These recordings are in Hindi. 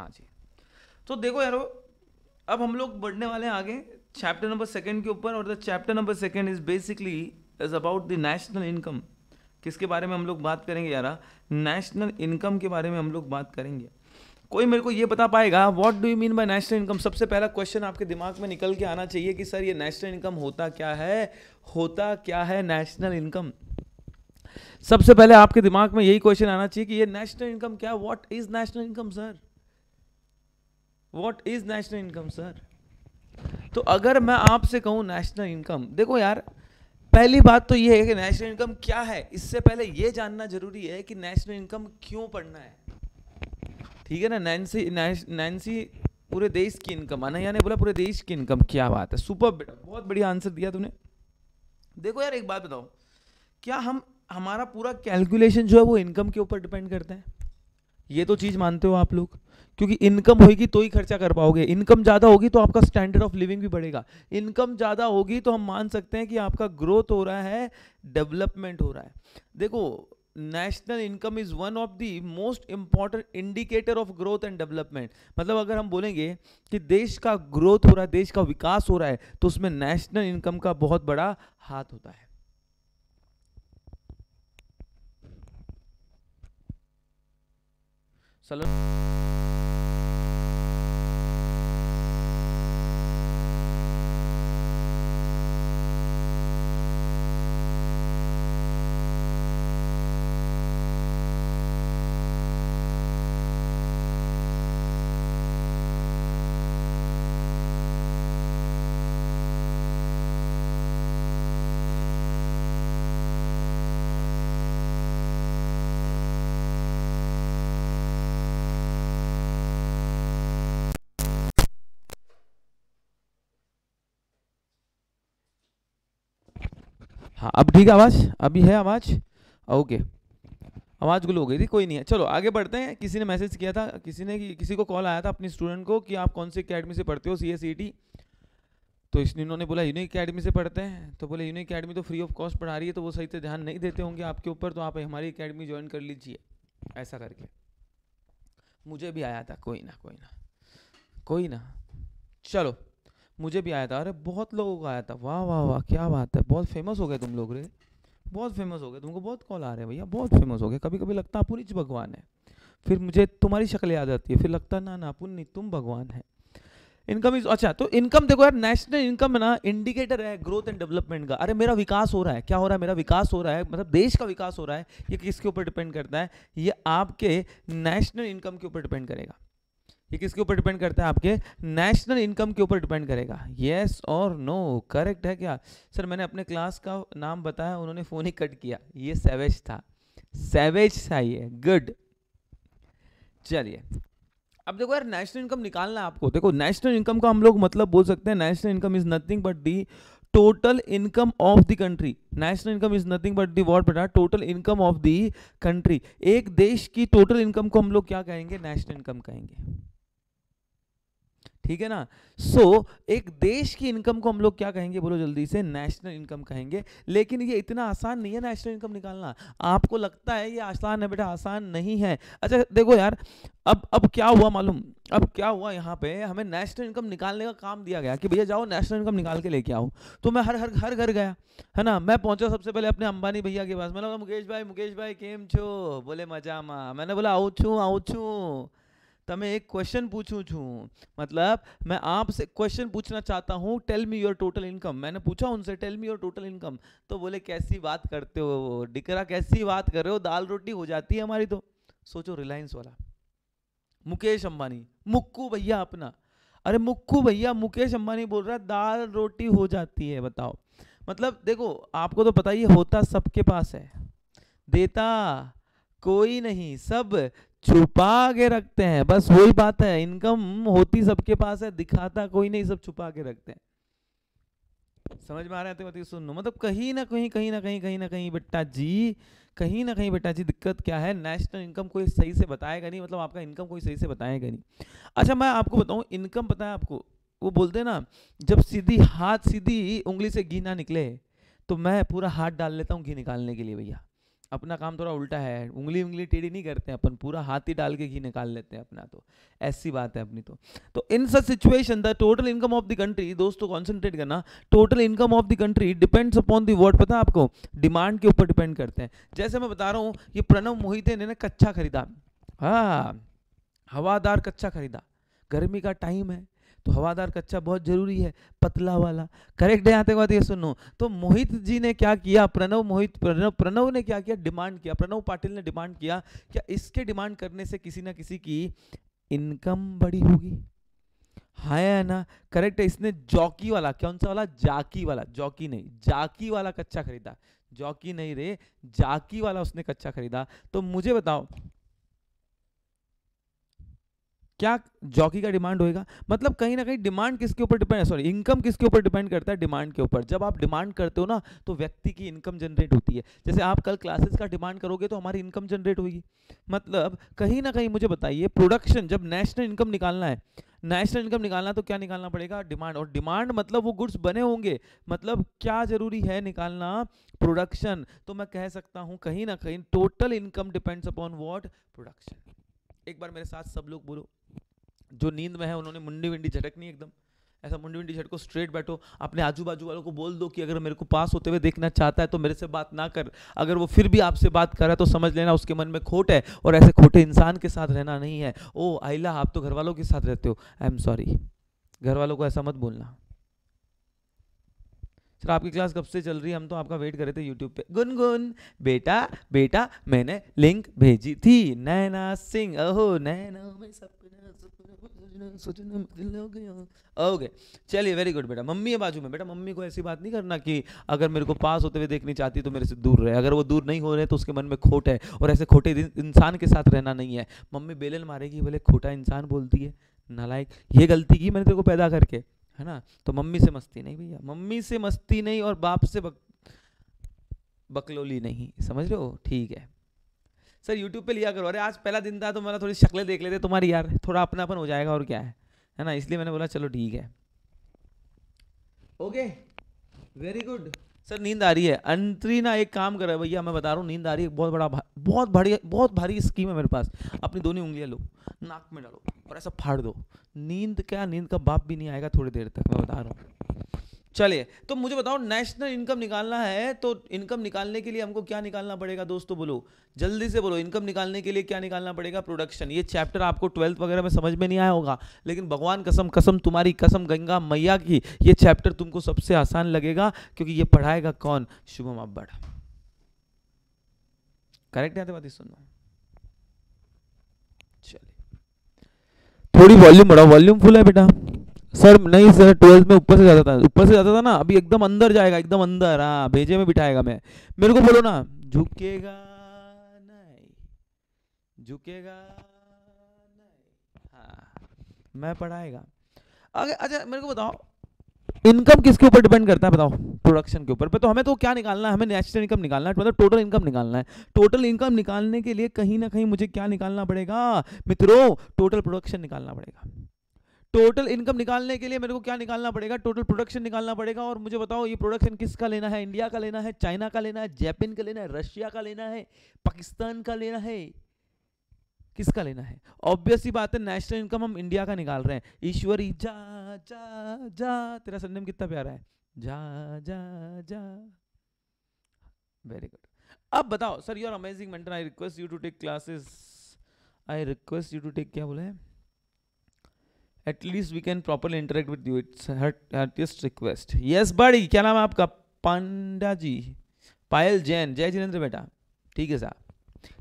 हाँ जी, तो देखो यारो अब हम लोग बढ़ने वाले हैं आगे चैप्टर नंबर सेकंड के ऊपर। और the chapter number second is basically is about the national income. किसके बारे में हम लोग बात करेंगे यारा? नेशनल इनकम के बारे में हम लोग बात करेंगे। कोई मेरे को ये बता पाएगा what do you mean by national income? सबसे पहला क्वेश्चन आपके दिमाग में निकल के आना चाहिए कि सर ये नेशनल इनकम होता क्या है, होता क्या है नेशनल इनकम? सबसे पहले आपके दिमाग में यही क्वेश्चन आना चाहिए कि ये नेशनल इनकम क्या, what is national income sir, what is national income sir? तो अगर मैं आपसे कहूँ नेशनल इनकम, देखो यार पहली बात तो ये है कि नेशनल इनकम क्या है, इससे पहले ये जानना जरूरी है कि नेशनल इनकम क्यों पढ़ना है, ठीक है ना। नैन्सी पूरे देश की इनकम, आना यानी बोला पूरे देश की इनकम, क्या बात है, सुपर बेटा, बहुत बढ़िया आंसर दिया तूने। देखो यार एक बात बताओ, क्या हम हमारा पूरा कैलकुलेशन जो है वो इनकम के ऊपर डिपेंड करता है? ये तो चीज़ मानते हो आप लोग, क्योंकि इनकम होगी तो ही खर्चा कर पाओगे, इनकम ज़्यादा होगी तो आपका स्टैंडर्ड ऑफ लिविंग भी बढ़ेगा, इनकम ज़्यादा होगी तो हम मान सकते हैं कि आपका ग्रोथ हो रहा है, डेवलपमेंट हो रहा है। देखो national income is one of the most important indicator of growth and development. मतलब अगर हम बोलेंगे कि देश का ग्रोथ हो रहा है, देश का विकास हो रहा है, तो उसमें नेशनल इनकम का बहुत बड़ा हाथ होता है। चलो हाँ, अब ठीक है आवाज़, अभी है आवाज़, ओके, आवाज़ गुल हो गई थी, कोई नहीं है। चलो आगे बढ़ते हैं। किसी ने मैसेज किया था, किसी को कॉल आया था अपने स्टूडेंट को कि आप कौन से अकेडमी से पढ़ते हो CSEET, तो इसलिए उन्होंने बोला यूनिक अकेडमी से पढ़ते हैं। तो बोले यूनिक अकेडमी तो फ्री ऑफ कॉस्ट पढ़ा रही है, तो वो सही से ध्यान नहीं देते होंगे आपके ऊपर, तो आप हमारी अकेडमी ज्वाइन कर लीजिए, ऐसा करके मुझे भी आया था। कोई ना चलो, मुझे भी आया था, अरे बहुत लोगों का आया था, वाह वाह वाह क्या बात है, बहुत फेमस हो गए तुम लोग रे, बहुत फेमस हो गए, तुमको बहुत कॉल आ रहे हैं भैया, बहुत फेमस हो गए। कभी कभी लगता है अपुन ही भगवान है, फिर मुझे तुम्हारी शक्ल याद आती है, फिर लगता है ना अपुन नहीं तुम भगवान है। इनकम इज अच्छा, तो इनकम देखो यार नेशनल इनकम है ना, इंडिकेटर है ग्रोथ एंड डेवलपमेंट का। अरे मेरा विकास हो रहा है, क्या हो रहा है, मेरा विकास हो रहा है, मतलब देश का विकास हो रहा है, ये किसके ऊपर डिपेंड करता है? ये आपके नेशनल इनकम के ऊपर डिपेंड करेगा। ये किसके ऊपर डिपेंड करता है? आपके नेशनल इनकम के ऊपर डिपेंड करेगा। येस और नो, करेक्ट है क्या सर? मैंने अपने क्लास का नाम बताया, उन्होंने फ़ोन ही कट किया, ये सैवेज था ये, गुड। चलिए अब देखो यार नेशनल इनकम निकालना है आपको। देखो नेशनल इनकम का हम लोग मतलब बोल सकते हैं, national income is nothing but the total income of the country. National income is nothing but the what बेटा? Total income of the country. एक देश की टोटल इनकम को हम लोग क्या कहेंगे? नेशनल इनकम कहेंगे, ठीक है ना। सो एक देश की इनकम को हम लोग क्या कहेंगे? बोलो जल्दी से, नेशनल इनकम कहेंगे। लेकिन ये इतना आसान नहीं है नेशनल इनकम निकालना। आपको लगता है ये आसान है बेटा, आसान नहीं है। अच्छा देखो यार अब क्या हुआ मालूम, अब क्या हुआ, यहाँ पे हमें नेशनल इनकम निकालने का काम दिया गया कि भैया जाओ नेशनल इनकम निकाल के लेके आओ। तो मैं हर घर गया, है ना। मैं पहुंचा सबसे पहले अपने अंबानी भैया के पास, मैंने बोला मुकेश भाई केम छो? बोले मजा माँ। मैंने बोला आऊँ छू तमें एक क्वेश्चन पूछूं छू, मतलब मैं आपसे क्वेश्चन पूछना चाहता हूँ, tell me your total income. मैंने पूछा उनसे tell me your total income, तो बोले कैसी बात करते हो डिकरा, कैसी बात कर रहे हो, दाल रोटी हो जाती है हमारी। तो सोचो रिलायंस वाला मुकेश अंबानी, मुक्कू भैया अपना, अरे मुक्कू भैया मुकेश अंबानी बोल रहा है दाल रोटी हो जाती है, बताओ। मतलब देखो आपको तो पता ही होता सबके पास है, देता कोई नहीं, सब छुपा के रखते हैं, बस वही बात है। इनकम होती सबके पास है, दिखाता कोई नहीं, सब छुपा के रखते हैं। समझ में आ रहा है? तो सुन लो, मतलब कहीं ना कहीं बेटा जी, दिक्कत क्या है, नेशनल इनकम कोई सही से बताएगा नहीं, मतलब आपका इनकम कोई सही से बताएगा नहीं। अच्छा मैं आपको बताऊं, इनकम पता है आपको, वो बोलते हैं ना जब सीधी उंगली से घी ना निकले, तो मैं पूरा हाथ डाल लेता हूँ घी निकालने के लिए भैया, अपना काम थोड़ा उल्टा है, उंगली उंगली टेढ़ी नहीं करते हैं अपन, पूरा हाथ ही डाल के घी निकाल लेते हैं अपना, तो ऐसी बात है अपनी। तो in such situation the total income of the country, दोस्तों कॉन्सेंट्रेट करना, total income of the country depends upon the what, पता है आपको, डिमांड के ऊपर डिपेंड करते हैं। जैसे मैं बता रहा हूँ ये प्रणव मोहिते ने ना कच्चा खरीदा, हाँ हवादार कच्चा खरीदा, गर्मी का टाइम है तो हवादार कच्चा बहुत जरूरी है, पतला वाला, करेक्ट है। यहाँ तक बात ये सुनो, तो मोहित जी ने क्या किया, प्रणव ने क्या किया, डिमांड किया, प्रणव पाटिल ने डिमांड किया, क्या इसके डिमांड करने से किसी ना किसी की इनकम बड़ी होगी, हाँ है ना, करेक्ट है। इसने जॉकी वाला, कौन सा वाला, जाकी वाला, जॉकी नहीं, जाकी वाला कच्चा खरीदा, जॉकी नहीं रे, जाकी वाला उसने कच्चा खरीदा। तो मुझे बताओ क्या जॉकी का डिमांड होएगा, मतलब कहीं ना कहीं डिमांड किसके ऊपर डिपेंड है, सॉरी इनकम किसके ऊपर डिपेंड करता है, डिमांड के ऊपर। जब आप डिमांड करते हो ना तो व्यक्ति की इनकम जनरेट होती है। जैसे आप कल क्लासेस का डिमांड करोगे तो हमारी इनकम जनरेट होगी, मतलब कहीं ना कहीं मुझे बताइए प्रोडक्शन, जब नेशनल इनकम निकालना है, नेशनल इनकम निकालना तो क्या निकालना पड़ेगा, डिमांड, और डिमांड मतलब वो गुड्स बने होंगे, मतलब क्या जरूरी है निकालना, प्रोडक्शन। तो मैं कह सकता हूँ कहीं ना कहीं total income depends upon what, production. एक बार मेरे साथ सब लोग बोलो, जो नींद में है उन्होंने मुंडी विंडी झटकनी, एकदम ऐसा मुंडी विंडी झटको, स्ट्रेट बैठो, अपने आजू बाजू वालों को बोल दो कि अगर मेरे को पास होते हुए देखना चाहता है तो मेरे से बात ना कर, अगर वो फिर भी आपसे बात कर रहा है तो समझ लेना उसके मन में खोट है, और ऐसे खोटे इंसान के साथ रहना नहीं है। ओ आइला, आप तो घर वालों के साथ रहते हो, आई एम सॉरी, घर वालों को ऐसा मत बोलना। सर आपकी क्लास कब से चल रही है, हम तो आपका वेट कर रहे थे यूट्यूब पे। गुनगुन बेटा बेटा मैंने लिंक भेजी थी, नैना सिंह, ओहो नैना मैं सपना सपना, ओके चलिए वेरी गुड बेटा। मम्मी है बाजू में, बेटा मम्मी को ऐसी बात नहीं करना कि अगर मेरे को पास होते हुए देखनी चाहती तो मेरे से दूर रहे, अगर वो दूर नहीं हो रहे तो उसके मन में खोट है, और ऐसे खोटे इंसान के साथ रहना नहीं है। मम्मी बेलन मारेगी भले खोटा इंसान बोलती है, नालायक, ये गलती की मैंने तेरे को पैदा करके, है ना। तो मम्मी से मस्ती नहीं भैया, मम्मी से मस्ती नहीं, और बाप से बकलोली नहीं, समझ रहे हो, ठीक है। सर यूट्यूब पे लिया करो, अरे आज पहला दिन था तो मेरा थोड़ी शक्लें देख लेते तुम्हारी यार, थोड़ा अपनापन हो जाएगा और क्या है ना, इसलिए मैंने बोला चलो ठीक है, ओके वेरी गुड। सर नींद आ रही है, अंतरी ना एक काम करे भैया, मैं बता रहा हूँ नींद आ रही है, बहुत भारी स्कीम है मेरे पास, अपनी दोनों उंगलियाँ लो, नाक में डालो और ऐसा फाड़ दो, नींद क्या नींद का बाप भी नहीं आएगा थोड़ी देर तक, मैं बता रहा हूँ। चलिए तो मुझे बताओ नेशनल इनकम निकालना है तो इनकम निकालने के लिए हमको क्या निकालना पड़ेगा, दोस्तों बोलो जल्दी से बोलो, इनकम निकालने के लिए क्या निकालना पड़ेगा, प्रोडक्शन। ये चैप्टर आपको 12th वगैरह में समझ में नहीं आया होगा, लेकिन भगवान कसम, कसम तुम्हारी, कसम गंगा मैया की, ये चैप्टर तुमको सबसे आसान लगेगा, क्योंकि ये पढ़ाएगा कौन, शुभम अब्बड़, करेक्ट है। बात सुन लो, चलिए थोड़ी वॉल्यूम बढ़ाओ, वॉल्यूम फुल है बेटा। सर नहीं सर 12th में ऊपर से जाता था ना, अभी एकदम अंदर जाएगा, एकदम अंदर, हाँ भेजे में बिठाएगा। मैं मेरे को बोलो ना, झुकेगा नहीं, झुकेगा नहीं, हाँ मैं पढ़ाएगा आगे। अच्छा मेरे को बताओ इनकम किसके ऊपर डिपेंड करता है, बताओ, प्रोडक्शन के ऊपर पे। तो हमें तो क्या निकालना है, हमें नेशनल इनकम निकालना है, मतलब टोटल इनकम निकालना है। टोटल इनकम निकालने के लिए कहीं ना कहीं मुझे क्या निकालना पड़ेगा मित्रों, टोटल प्रोडक्शन निकालना पड़ेगा। टोटल इनकम निकालने के लिए मेरे को क्या निकालना पड़ेगा, टोटल प्रोडक्शन निकालना पड़ेगा। और मुझे बताओ ये प्रोडक्शन किसका लेना है, इंडिया का लेना है, चाइना का लेना है, जापान का लेना है, रशिया का लेना है, पाकिस्तान का लेना है, किसका लेना है। ऑब्वियस ही बात है नेशनल इनकम हम इंडिया का निकाल रहे हैं। ईश्वरी जा जा जा, तेरा सरनेम कितना प्यारा है, जा जा जा, वेरी गुड। अब बताओ sir you are amazing mentor, I request you to take classes, I request you to take, क्या बोला है, at least we can properly interact with you, it's her heartiest request, yes buddy। क्या नाम है आपका, पांडा जी, पायल जैन, जय जिनेंद्र बेटा, ठीक है साहब,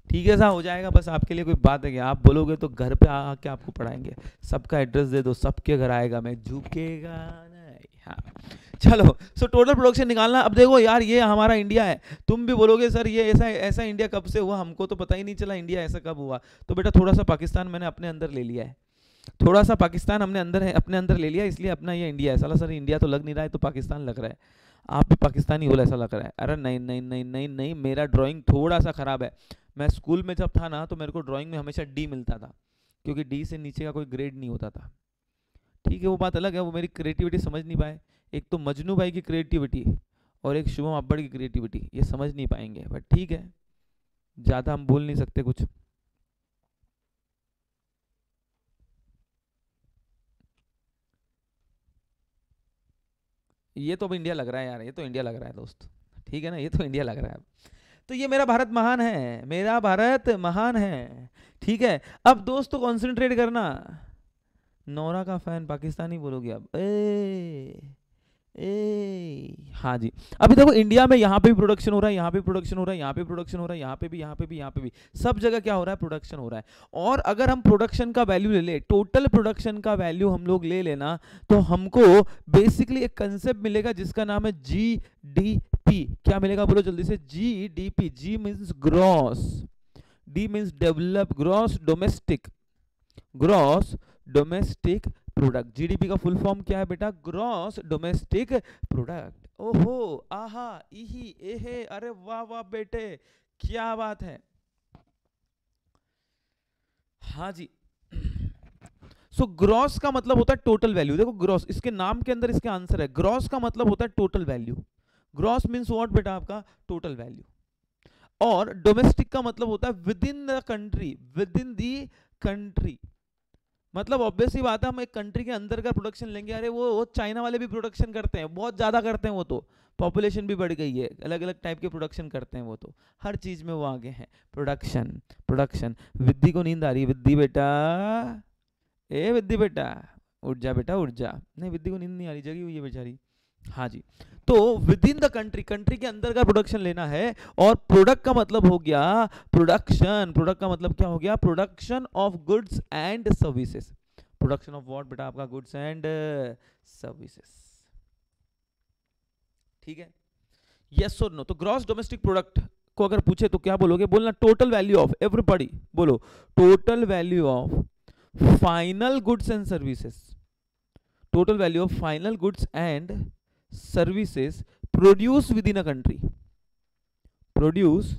ठीक है साहब, हो जाएगा। बस आपके लिए कोई बात है क्या, आप बोलोगे तो घर पे आके आपको पढ़ाएंगे, सबका एड्रेस दे दो, सबके घर आएगा, मैं झुकेगा नहीं, हाँ चलो। सो टोटल प्रोडक्शन निकालना। अब देखो यार ये हमारा इंडिया है, तुम भी बोलोगे सर ये ऐसा इंडिया कब से हुआ, हमको तो पता ही नहीं चला इंडिया ऐसा कब हुआ। तो बेटा थोड़ा सा पाकिस्तान मैंने अपने अंदर ले लिया है, थोड़ा सा पाकिस्तान हमने अंदर है, अपने अंदर ले लिया, इसलिए अपना ये इंडिया है। साला सर इंडिया तो लग नहीं रहा है तो पाकिस्तान लग रहा है, आप भी पाकिस्तानी हो ऐसा लग रहा है। अरे नहीं नहीं नहीं नहीं नहीं, मेरा ड्राइंग थोड़ा सा ख़राब है। मैं स्कूल में जब था ना तो मेरे को ड्राइंग में हमेशा डी मिलता था, क्योंकि डी से नीचे का कोई ग्रेड नहीं होता था, ठीक है। वो बात अलग है, वो मेरी क्रिएटिविटी समझ नहीं पाए, एक तो मजनू भाई की क्रिएटिविटी और एक शुभम अब्बड़ की क्रिएटिविटी, ये समझ नहीं पाएंगे, बट ठीक है ज़्यादा हम बोल नहीं सकते कुछ। ये तो अब इंडिया लग रहा है यार, ये तो इंडिया लग रहा है दोस्त, ठीक है ना, ये तो इंडिया लग रहा है। तो ये मेरा भारत महान है, मेरा भारत महान है, ठीक है। अब दोस्तों कॉन्सेंट्रेट करना, नौरा का फैन पाकिस्तानी बोलोगे अब, ए ए हाँ जी। अभी देखो इंडिया में यहाँ पे भी प्रोडक्शन हो रहा है, यहाँ पे प्रोडक्शन हो रहा है, यहाँ पे प्रोडक्शन हो रहा है, यहाँ पे भी, यहाँ पे भी, यहाँ पे भी, सब जगह क्या हो रहा है, प्रोडक्शन हो रहा है। और अगर हम प्रोडक्शन का वैल्यू ले लें, टोटल प्रोडक्शन का वैल्यू हम लोग ले लेना, तो हमको बेसिकली एक कंसेप्ट मिलेगा जिसका नाम है GDP। क्या मिलेगा बोलो जल्दी से, GDP। G means gross, D means develop, gross domestic product. GDP का फुल फॉर्म क्या है बेटा, ग्रॉस डोमेस्टिक प्रोडक्ट। ओहो, आहा, इही, एहे, अरे वाह वाह बेटे, क्या बात है। हाँ जी, सो ग्रॉस का मतलब होता है टोटल वैल्यू। देखो ग्रॉस, इसके नाम के अंदर इसके आंसर है, ग्रॉस का मतलब होता है total value. Gross means what बेटा, आपका टोटल वैल्यू। और डोमेस्टिक का मतलब होता है within the country, within the country. मतलब ऑब्वियसली बात है, हम एक कंट्री के अंदर का प्रोडक्शन लेंगे। अरे वो चाइना वाले भी प्रोडक्शन करते हैं, बहुत ज़्यादा करते हैं वो, तो पॉपुलेशन भी बढ़ गई है, अलग अलग टाइप के प्रोडक्शन करते हैं वो, तो हर चीज़ में वो आगे हैं। Production production. विद्दी को नींद आ रही है, विद्दी बेटा, ए विद्दी बेटा उठ जा बेटा, उठ जा। नहीं विद्दी को नींद नहीं आ रही, जगी हुई है बेचारी। हाँ जी, तो within the country, country के अंदर का प्रोडक्शन लेना है। और प्रोडक्ट का मतलब हो गया प्रोडक्शन, प्रोडक्ट का मतलब क्या हो गया, production of goods and services. Production of what बेटा, आपका गुड्स एंड सर्विसेज, ठीक है, यस और नो। तो ग्रॉस डोमेस्टिक प्रोडक्ट को अगर पूछे तो क्या बोलोगे, बोलना टोटल वैल्यू ऑफ, एवरीबॉडी बोलो, total value of final goods and services, total value of final goods and services produce within a country, produce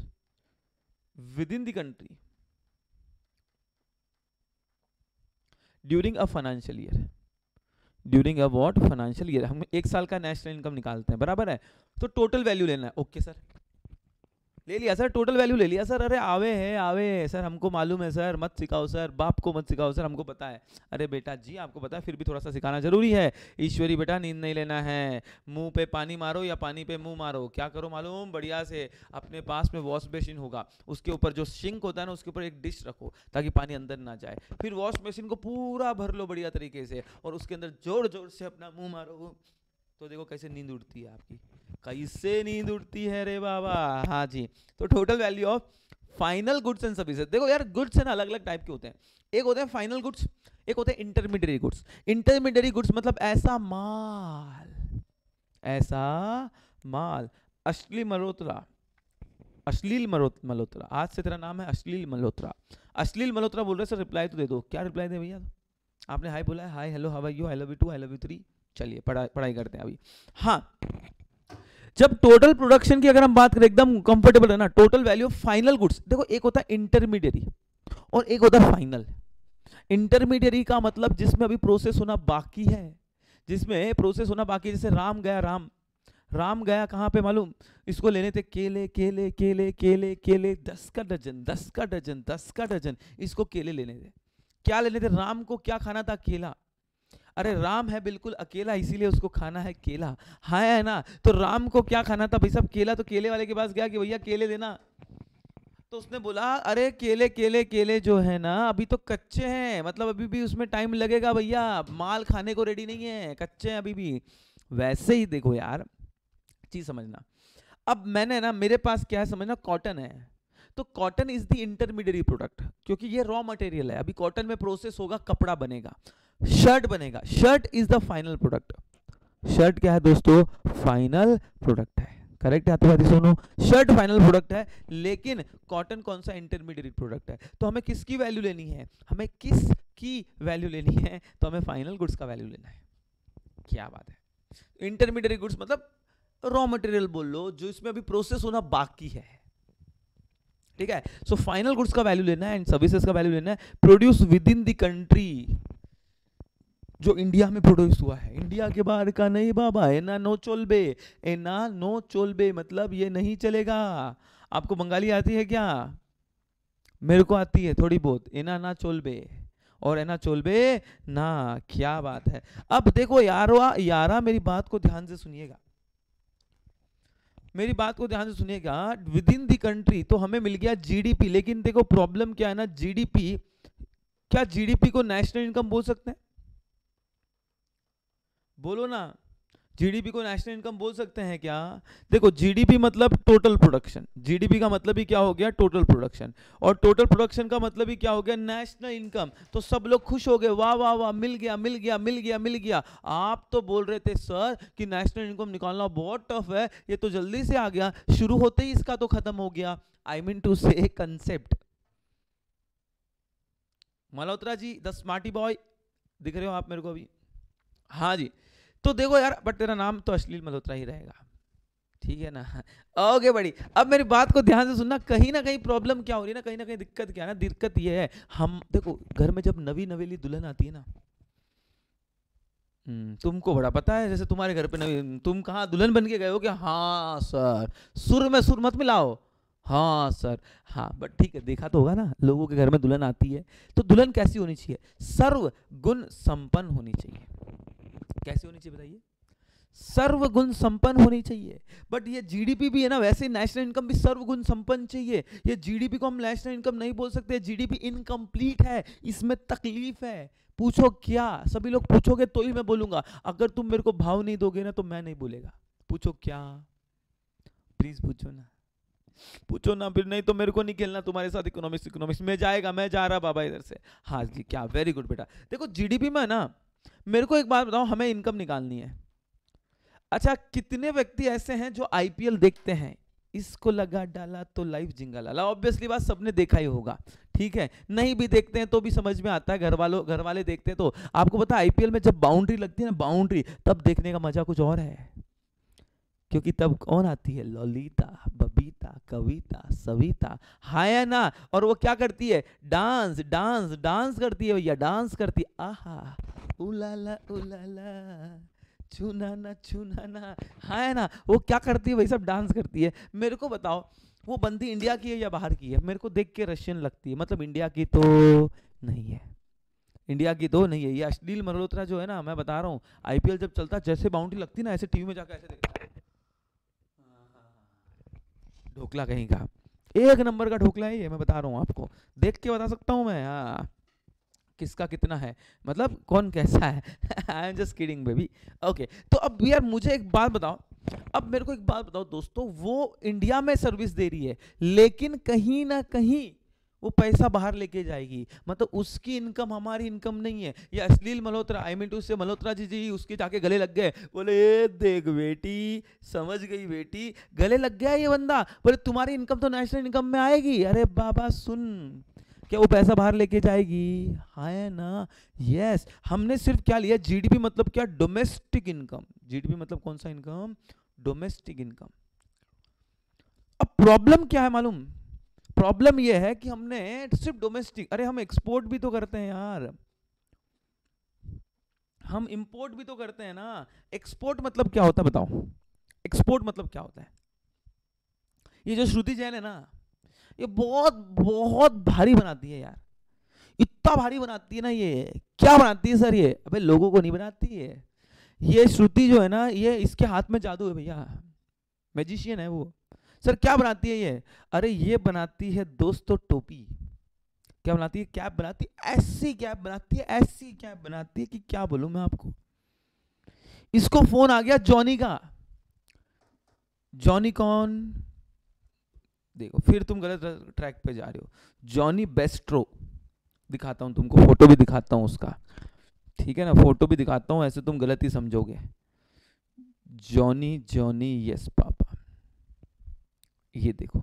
within the country during a financial year, during a what, financial year. हम एक साल का नेशनल इनकम निकालते हैं, बराबर है। तो टोटल वैल्यू लेना है। ओके सर, ले लिया सर, टोटल वैल्यू ले लिया सर। अरे आवे है सर, हमको मालूम है सर, मत सिखाओ सर, बाप को मत सिखाओ सर, हमको पता है। अरे बेटा जी आपको पता है, फिर भी थोड़ा सा सिखाना जरूरी है। ईश्वरी बेटा नींद नहीं लेना है, मुंह पे पानी मारो या पानी पे मुंह मारो, क्या करो मालूम, बढ़िया से अपने पास में वॉश बेसिन होगा, उसके ऊपर जो सिंक होता है ना, उसके ऊपर एक डिश रखो ताकि पानी अंदर ना जाए। फिर वॉश बेसिन को पूरा भर लो बढ़िया तरीके से, और उसके अंदर जोर जोर से अपना मुँह मारो, तो देखो कैसे नींद उड़ती है आपकी, कैसे नींद उड़ती है रे बाबा। हाँ जी, तो total value of final goods and services. देखो यार गुड्स है ना, अलग अलग टाइप के होते हैं, एक होते हैं फाइनल गुड्स, एक होते हैं इंटरमीडिएरी गुड्स। इंटरमीडिएरी गुड्स मतलब ऐसा माल, ऐसा माल, अश्लील मल्होत्रा, आज से तेरा नाम है अश्लील मल्होत्रा बोल रहे सर, रिप्लाई तो दे दो। क्या रिप्लाई दे भैया, आपने हाई बोला है, hi, hello, how are you, I love you to, I love you three. चलिए पढ़ाई करते हैं अभी। हाँ, जब टोटल प्रोडक्शन की अगर हम बात करें, एकदम कंफर्टेबल रहना, total value of final goods. देखो एक होता है इंटरमीडिएरी और एक होता है फाइनल। इंटरमीडिएरी का मतलब जिसमें अभी प्रोसेस होना बाकी है, जिसमें प्रोसेस होना बाकी है, जैसे राम गया कहाँ पे मालूम, इसको लेने थे केले 10 का डजन, इसको केले लेने थे। क्या लेने थे, राम को क्या खाना था, केला। अरे राम है बिल्कुल अकेला, इसीलिए उसको खाना है केला, हाँ है ना। तो राम को क्या खाना था भाई साहब, केला। तो केले वाले के पास गया कि भैया केले देना, तो उसने बोला अरे केले जो है ना अभी तो कच्चे हैं, मतलब अभी भी उसमें टाइम लगेगा भैया, माल खाने को रेडी नहीं है, कच्चे हैं अभी भी। वैसे ही देखो यार चीज समझना, अब मैंने ना, मेरे पास क्या है समझना, कॉटन है, तो cotton is the intermediate product, क्योंकि ये रॉ मटेरियल है। अभी कॉटन में प्रोसेस होगा, कपड़ा बनेगा, शर्ट बनेगा, shirt is the final product. Shirt क्या है दोस्तों, फाइनल प्रोडक्ट है, करेक्ट है आतिफाती सोनू, शर्ट फाइनल प्रोडक्ट है। लेकिन कॉटन कौन सा, इंटरमीडिएट प्रोडक्ट है। तो हमें किसकी वैल्यू लेनी है, हमें किस की वैल्यू लेनी है, तो हमें फाइनल गुड्स का वैल्यू लेना है। क्या बात है, इंटरमीडिएट गुड्स मतलब रॉ मटेरियल बोल लो, जो इसमें अभी प्रोसेस होना बाकी है, ठीक है। सो फाइनल गुड्स का वैल्यू लेना है एंड सर्विसेज का वैल्यू लेना है produce within the country, जो इंडिया में प्रोड्यूस हुआ है, इंडिया के बाहर का नहीं बाबा। एना नो चोलबे, एना नो चोलबे मतलब ये नहीं चलेगा। आपको बंगाली आती है क्या, मेरे को आती है थोड़ी बहुत, एना ना चोलबे और एना चोलबे ना, क्या बात है। अब देखो यारा मेरी बात को ध्यान से सुनिएगा, मेरी बात को ध्यान से सुनिएगा। विद इन दी कंट्री तो हमें मिल गया जीडीपी, लेकिन देखो प्रॉब्लम क्या है ना, जीडीपी, क्या जीडीपी को नेशनल इनकम बोल सकते हैं? बोलो ना, जीडीपी को नेशनल इनकम बोल सकते हैं क्या? देखो जीडीपी मतलब टोटल प्रोडक्शन, जीडीपी का मतलब ही क्या हो गया टोटल प्रोडक्शन, और टोटल प्रोडक्शन का मतलब ही क्या हो गया नेशनल इनकम। तो सब लोग खुश हो गए, वाह वाह वाह, मिल गया मिल गया मिल गया मिल गया। आप तो बोल रहे थे सर कि नेशनल इनकम निकालना बहुत टफ है, ये तो जल्दी से आ गया, शुरू होते ही इसका तो खत्म हो गया। I mean to say concept. Malhotra ji the smarty boy दिख रहे हो आप मेरे को अभी, हाँ जी। तो देखो यार, बट तेरा नाम तो अश्लील मल्होत्रा ही रहेगा, ठीक है ना? ओके बड़ी, अब मेरी बात को ध्यान से सुनना। कहीं ना कहीं प्रॉब्लम क्या हो रही है ना, कहीं ना कहीं दिक्कत क्या है ना, दिक्कत ये है, हम देखो घर में जब नवी नवेली दुल्हन आती है ना, तुमको बड़ा पता है, जैसे तुम्हारे घर पे नवी, तुम कहाँ दुल्हन बन के गए हो कि हाँ सर, सुर में सुर मत मिलाओ, हाँ सर हाँ, बट ठीक है, देखा तो होगा ना लोगों के घर में दुल्हन आती है। तो दुल्हन कैसी होनी चाहिए? सर्व गुण संपन्न होनी चाहिए। कैसे होनी चाहिए बताइए? सर्वगुण संपन्न होनी चाहिए। बट ये जीडीपी भी है ना, वैसे नेशनल इनकम भी सर्वगुण संपन्न चाहिए। ये जीडीपी को हम नेशनल इनकम नहीं बोल सकते, जीडीपी इनकम्प्लीट है, इसमें तकलीफ है। पूछो क्या, सभी लोग पूछोगे तो ही मैं बोलूंगा, अगर तुम मेरे को भाव नहीं दोगे ना तो मैं नहीं बोलेगा। पूछो क्या, प्लीज पूछो ना, पूछो ना, फिर नहीं तो मेरे को नहीं खेलना तुम्हारे साथ इकोनॉमिक्स इकोनॉमिक्स में जाएगा, मैं जा रहा बाबा इधर से। हाँ जी क्या, वेरी गुड बेटा। देखो जीडीपी में ना, मेरे को एक बात बताओ, हमें इनकम निकालनी है। अच्छा कितने व्यक्ति ऐसे हैं जो आईपीएल देखते हैं? इसको लगा डाला तो लाइफ जिंगा लाला, ऑब्वियसली बात सबने देखा ही होगा, ठीक है? नहीं भी देखते हैं तो भी समझ में आता है, घर वाले देखते हैं तो। आपको पता है आईपीएल में जब बाउंड्री लगती है ना, बाउंड्री, तब देखने का मजा कुछ और है, क्योंकि तब कौन आती है? ललिता, बबीता, कविता, सविता, हाया ना। और वो क्या करती है? डांस डांस डांस करती है भैया, डांस करती है, आहा उलाला उलाला, चुनाना चुनाना, हाँ है ना। वो क्या करती है? वही सब डांस करती है। मेरे को बताओ वो बंदी इंडिया की है या बाहर की है? मेरे को देख के रशियन लगती है, मतलब इंडिया की तो नहीं है, इंडिया की तो नहीं है। ये अश्लील मल्होत्रा जो है ना, मैं बता रहा हूँ, आईपीएल जब चलता, जैसे बाउंड्री लगती ना, ऐसे टीवी में जाकर ऐसे देखता है, ढोकला कहीं का, एक नंबर का ढोकला है ये, मैं बता रहा हूँ आपको, देख के बता सकता हूँ मैं। हाँ किसका कितना है, मतलब कौन कैसा है। I am just kidding baby. Okay, तो अब यार मुझे एक बात बताओ, अब मेरे को एक बात बताओ दोस्तों, वो इंडिया में सर्विस दे रही है, लेकिन कहीं ना कहीं वो पैसा बाहर लेके जाएगी, मतलब उसकी इनकम हमारी इनकम नहीं है। ये अश्लील मल्होत्रा, आई मीन टू से मल्होत्रा जी उसके जाके गले लग गए, बोले ये देख बेटी, समझ गई बेटी, गले लग गया ये बंदा, बोले तुम्हारी इनकम तो नेशनल इनकम में आएगी। अरे बाबा सुन, क्या वो पैसा बाहर लेके जाएगी? हाँ है ना, यस। हमने सिर्फ क्या लिया, जीडीपी मतलब क्या? Domestic income. जीडीपी मतलब कौन सा इनकम? Domestic income. अब प्रॉब्लम क्या है मालूम? प्रॉब्लम ये है कि हमने सिर्फ डोमेस्टिक, अरे हम एक्सपोर्ट भी तो करते हैं यार, हम इंपोर्ट भी तो करते हैं ना। एक्सपोर्ट मतलब क्या होता है बताओ, एक्सपोर्ट मतलब क्या होता है? ये जो श्रुति जैन है ना, ये बहुत बहुत भारी बनाती है यार, इतना भारी बनाती है ना, ये क्या बनाती है सर? ये अबे लोगों को नहीं बनाती है, ये श्रुति जो है ना, ये इसके हाथ में जादू है भैया, मैजिशियन है वो। सर क्या बनाती है ये? अरे ये बनाती है दोस्तों टोपी। क्या बनाती है? कैप बनाती है, ऐसी कैप बनाती है, ऐसी कैप बनाती है कि क्या बोलूँ मैं आपको। इसको फोन आ गया जॉनी का। जॉनी कौन? देखो फिर तुम गलत ट्रैक पे जा रहे हो। जॉनी बेस्ट्रो, दिखाता हूँ तुमको, फोटो भी दिखाता हूँ उसका, ठीक है ना, फोटो भी दिखाता हूँ, ऐसे तुम गलत ही समझोगे। जॉनी जॉनी, यस पापा, ये देखो,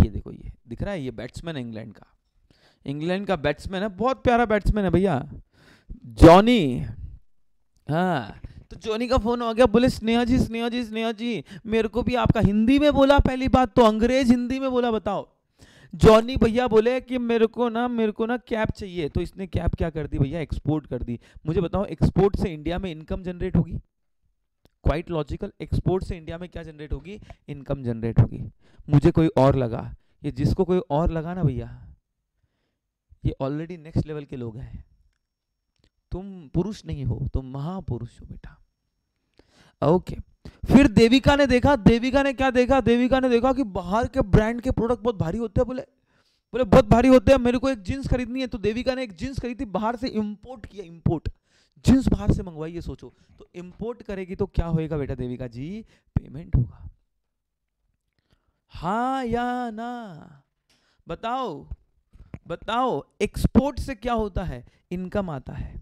ये देखो, ये दिख रहा है, ये बैट्समैन है इंग्लैंड का, इंग्लैंड का बैट्समैन है, बहुत प्यारा बैट्समैन है भैया जॉनी। हाँ, तो जॉनी का फोन आ गया, बोले स्नेहा जी स्नेहा जी स्नेहा जी, मेरे को भी आपका, हिंदी में बोला, पहली बात तो अंग्रेज हिंदी में बोला, बताओ। जॉनी भैया बोले कि मेरे को ना कैप चाहिए, तो इसने कैप क्या कर दी भैया? एक्सपोर्ट कर दी। मुझे बताओ एक्सपोर्ट से इंडिया में इनकम जनरेट होगी? क्वाइट लॉजिकल, एक्सपोर्ट से इंडिया में क्या जनरेट होगी, इनकम जनरेट होगी। मुझे कोई और लगा, ये जिसको कोई और लगा ना भैया, ये ऑलरेडी नेक्स्ट लेवल के लोग हैं। तुम पुरुष नहीं हो, तुम महापुरुष हो बेटा। ओके, फिर देविका ने देखा, देविका ने क्या देखा, देविका ने देखा कि बाहर के ब्रांड के प्रोडक्ट बहुत भारी होते हैं। बोले बहुत भारी होते हैं, मेरे को एक जींस खरीदनी है। तो देविका ने एक जींस खरीदी, बाहर से इंपोर्ट किया। इंपोर्ट जींस बाहर से मंगवाई है, सोचो। तो इंपोर्ट करेगी तो क्या होएगा बेटा देविका जी, पेमेंट होगा। हाँ या ना बताओ, बताओ। एक्सपोर्ट से क्या होता है, इनकम आता है।